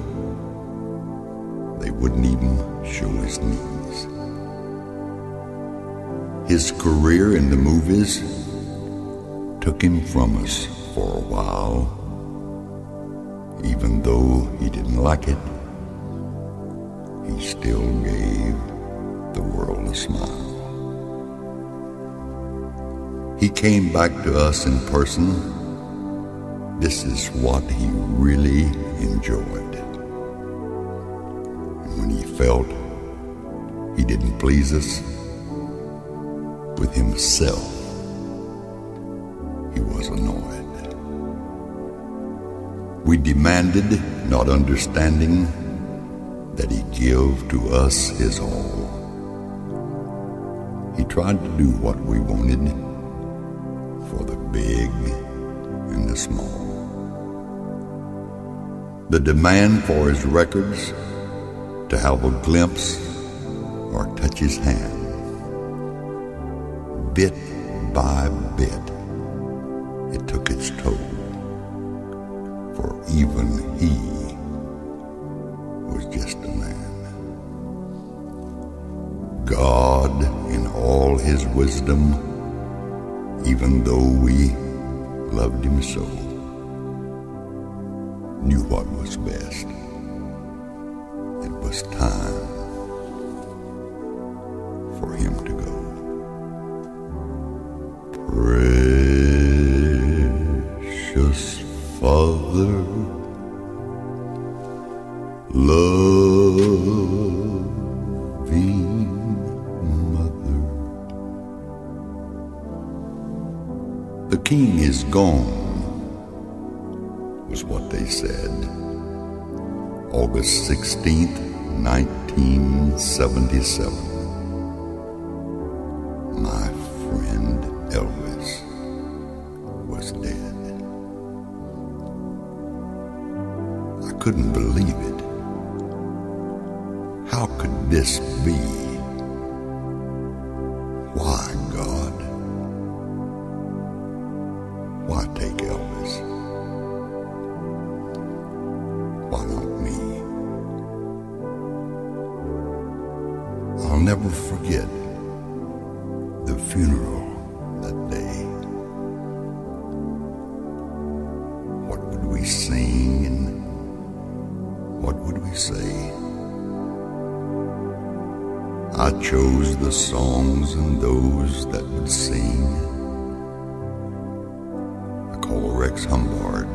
they wouldn't even show his knees. His career in the movies took him from us for a while. Even though he didn't like it, he still gave the world a smile. He came back to us in person. This is what he really enjoyed. And when he felt he didn't please us with himself, he was annoyed. We demanded, not understanding, that he give to us his all. He tried to do what we wanted, for the big and the small. The demand for his records, to have a glimpse or touch his hand. Bit by bit, it took its toll. For even he was just a man. God, in all his wisdom, even though we loved him so, knew what was best. It was time for him to go. Precious Father, loving Mother. The king is gone, was what they said. August sixteenth, nineteen seventy-seven. My friend Elvis was dead. Couldn't believe it. How could this be? Why, God? Why take Elvis? Why not me? I'll never forget the funeral that day. What would we sing and what would we say? I chose the songs and those that would sing. I call Rex Humbard.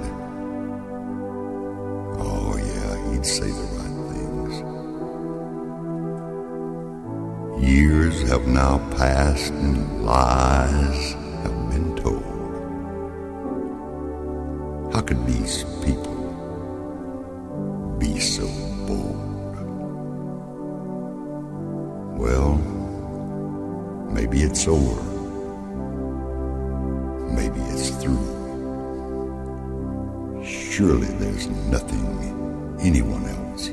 Oh yeah, he'd say the right things. Years have now passed and lies have been told. How could these people be so bold? Well, maybe it's over. Maybe it's through. Surely there's nothing anyone else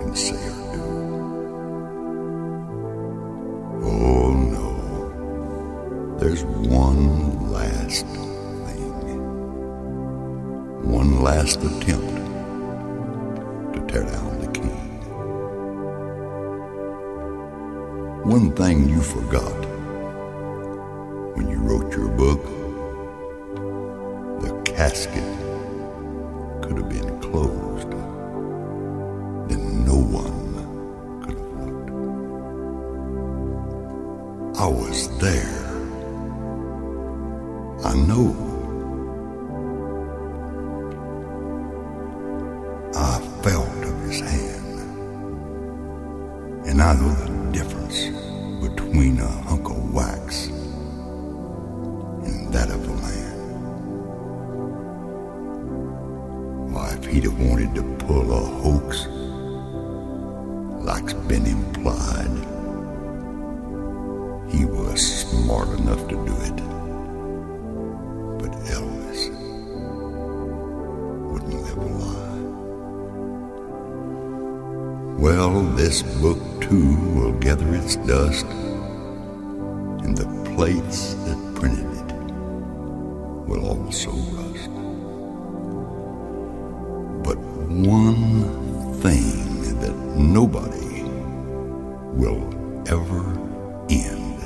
can say or do. last attempt to tear down the king. One thing you forgot when you wrote your book, the casket could have been closed, then no one could have looked. I was there. I know. I felt of his hand, and I know the difference between a hunk of wax and that of a man. Why, if he'd have wanted to pull a hoax, like's been implied, he was smart enough to do it. Well, this book, too, will gather its dust and the plates that printed it will also rust. But one thing that nobody will ever end,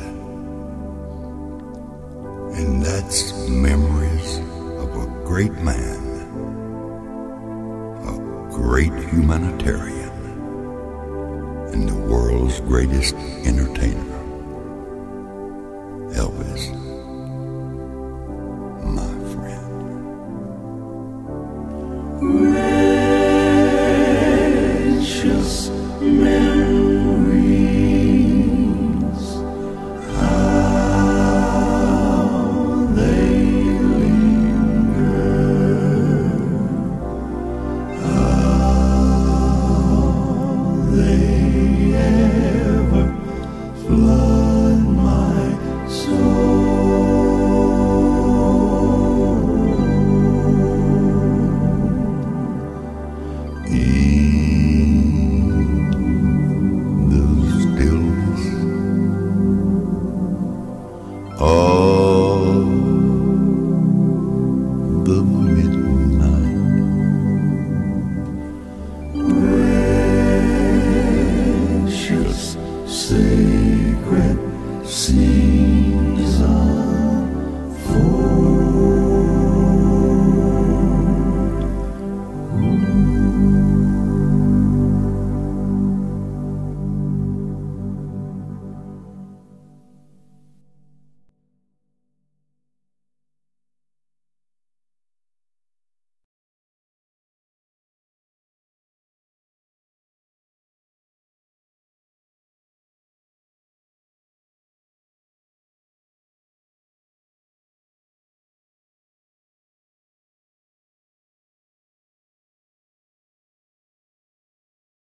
and that's memories of a great man, a great humanitarian, and the world's greatest entertainer, Elvis.